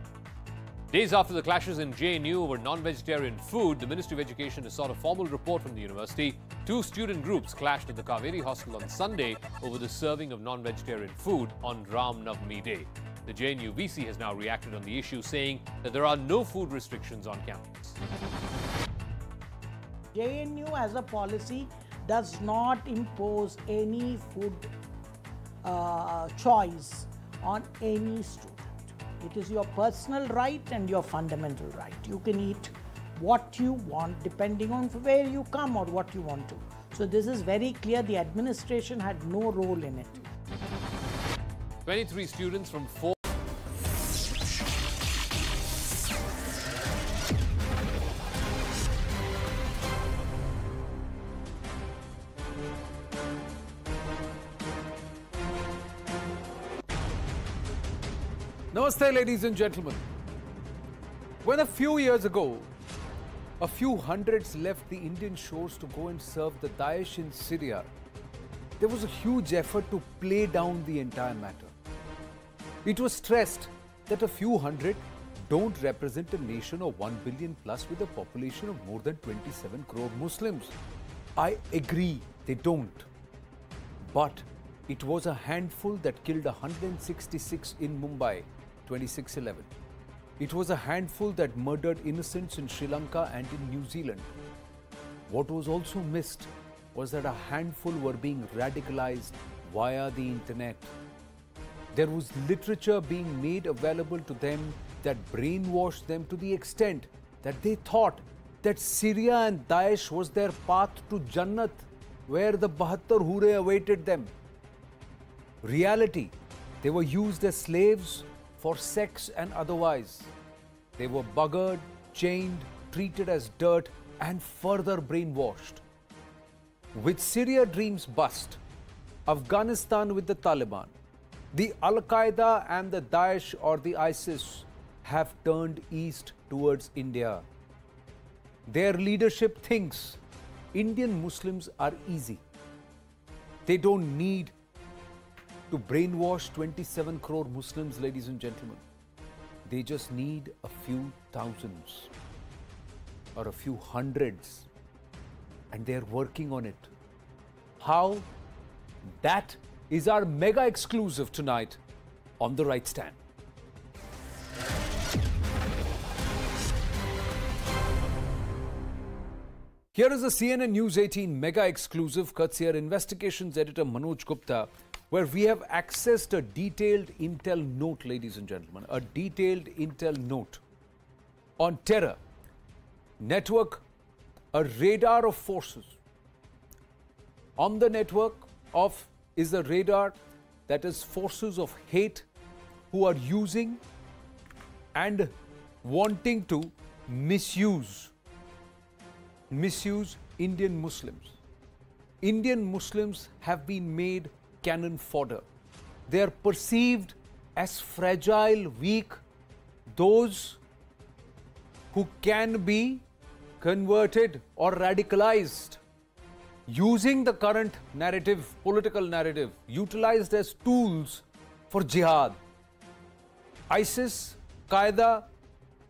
Days after the clashes in JNU over non-vegetarian food, the Ministry of Education has sought a formal report from the university. 2 student groups clashed at the Kaveri Hostel on Sunday over the serving of non-vegetarian food on Ram Navami Day. The JNU VC has now reacted on the issue, saying that there are no food restrictions on campus. JNU as a policy does not impose any food choice on any student. It is your personal right and your fundamental right. You can eat what you want depending on where you come or what you want to. So this is very clear. The administration had no role in it. 23 students from 4 Namaste, ladies and gentlemen. When a few years ago, a few hundreds left the Indian shores to go and serve the Daesh in Syria, there was a huge effort to play down the entire matter. It was stressed that a few hundred don't represent a nation of 1 billion plus with a population of more than 27 crore Muslims. I agree, they don't. But it was a handful that killed 166 in Mumbai. 26/11. It was a handful that murdered innocents in Sri Lanka and in New Zealand. What was also missed was that a handful were being radicalized via the internet. There was literature being made available to them that brainwashed them to the extent that they thought that Syria and Daesh was their path to Jannat, where the 72 Hurey awaited them. Reality, they were used as slaves for sex and otherwise. They were buggered, chained, treated as dirt and further brainwashed. With Syria dreams bust, Afghanistan with the Taliban, the Al-Qaeda and the Daesh or the ISIS have turned east towards India. Their leadership thinks Indian Muslims are easy. They don't need to brainwash 27 crore Muslims, ladies and gentlemen. They just need a few thousands or a few hundreds, and they're working on it. How? That is our mega exclusive tonight on The Right Stand. Here is a CNN News 18 mega exclusive courtesy of investigations editor Manoj Gupta, where we have accessed a detailed intel note, ladies and gentlemen, a detailed intel note on terror, network, a radar of forces. On the network of is a radar that is forces of hate who are using and wanting to misuse Indian Muslims. Indian Muslims have been made cannon fodder. They are perceived as fragile, weak, those who can be converted or radicalized using the current narrative, political narrative, utilized as tools for jihad. ISIS, Qaeda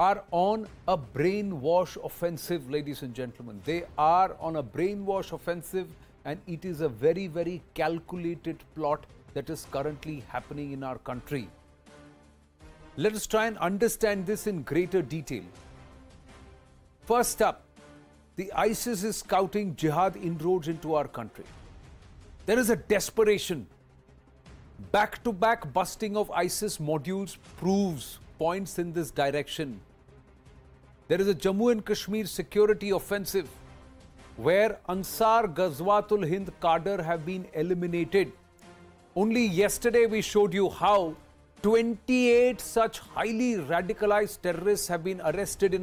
are on a brainwash offensive, ladies and gentlemen. They are on a brainwash offensive, and it is a very, very calculated plot that is currently happening in our country. Let us try and understand this in greater detail. First up, the ISIS is scouting jihad inroads into our country. There is a desperation. Back-to-back busting of ISIS modules proves points in this direction. There is a Jammu and Kashmir security offensive where Ansar Ghazwatul Hind cadre have been eliminated. Only yesterday we showed you how 28 such highly radicalized terrorists have been arrested in a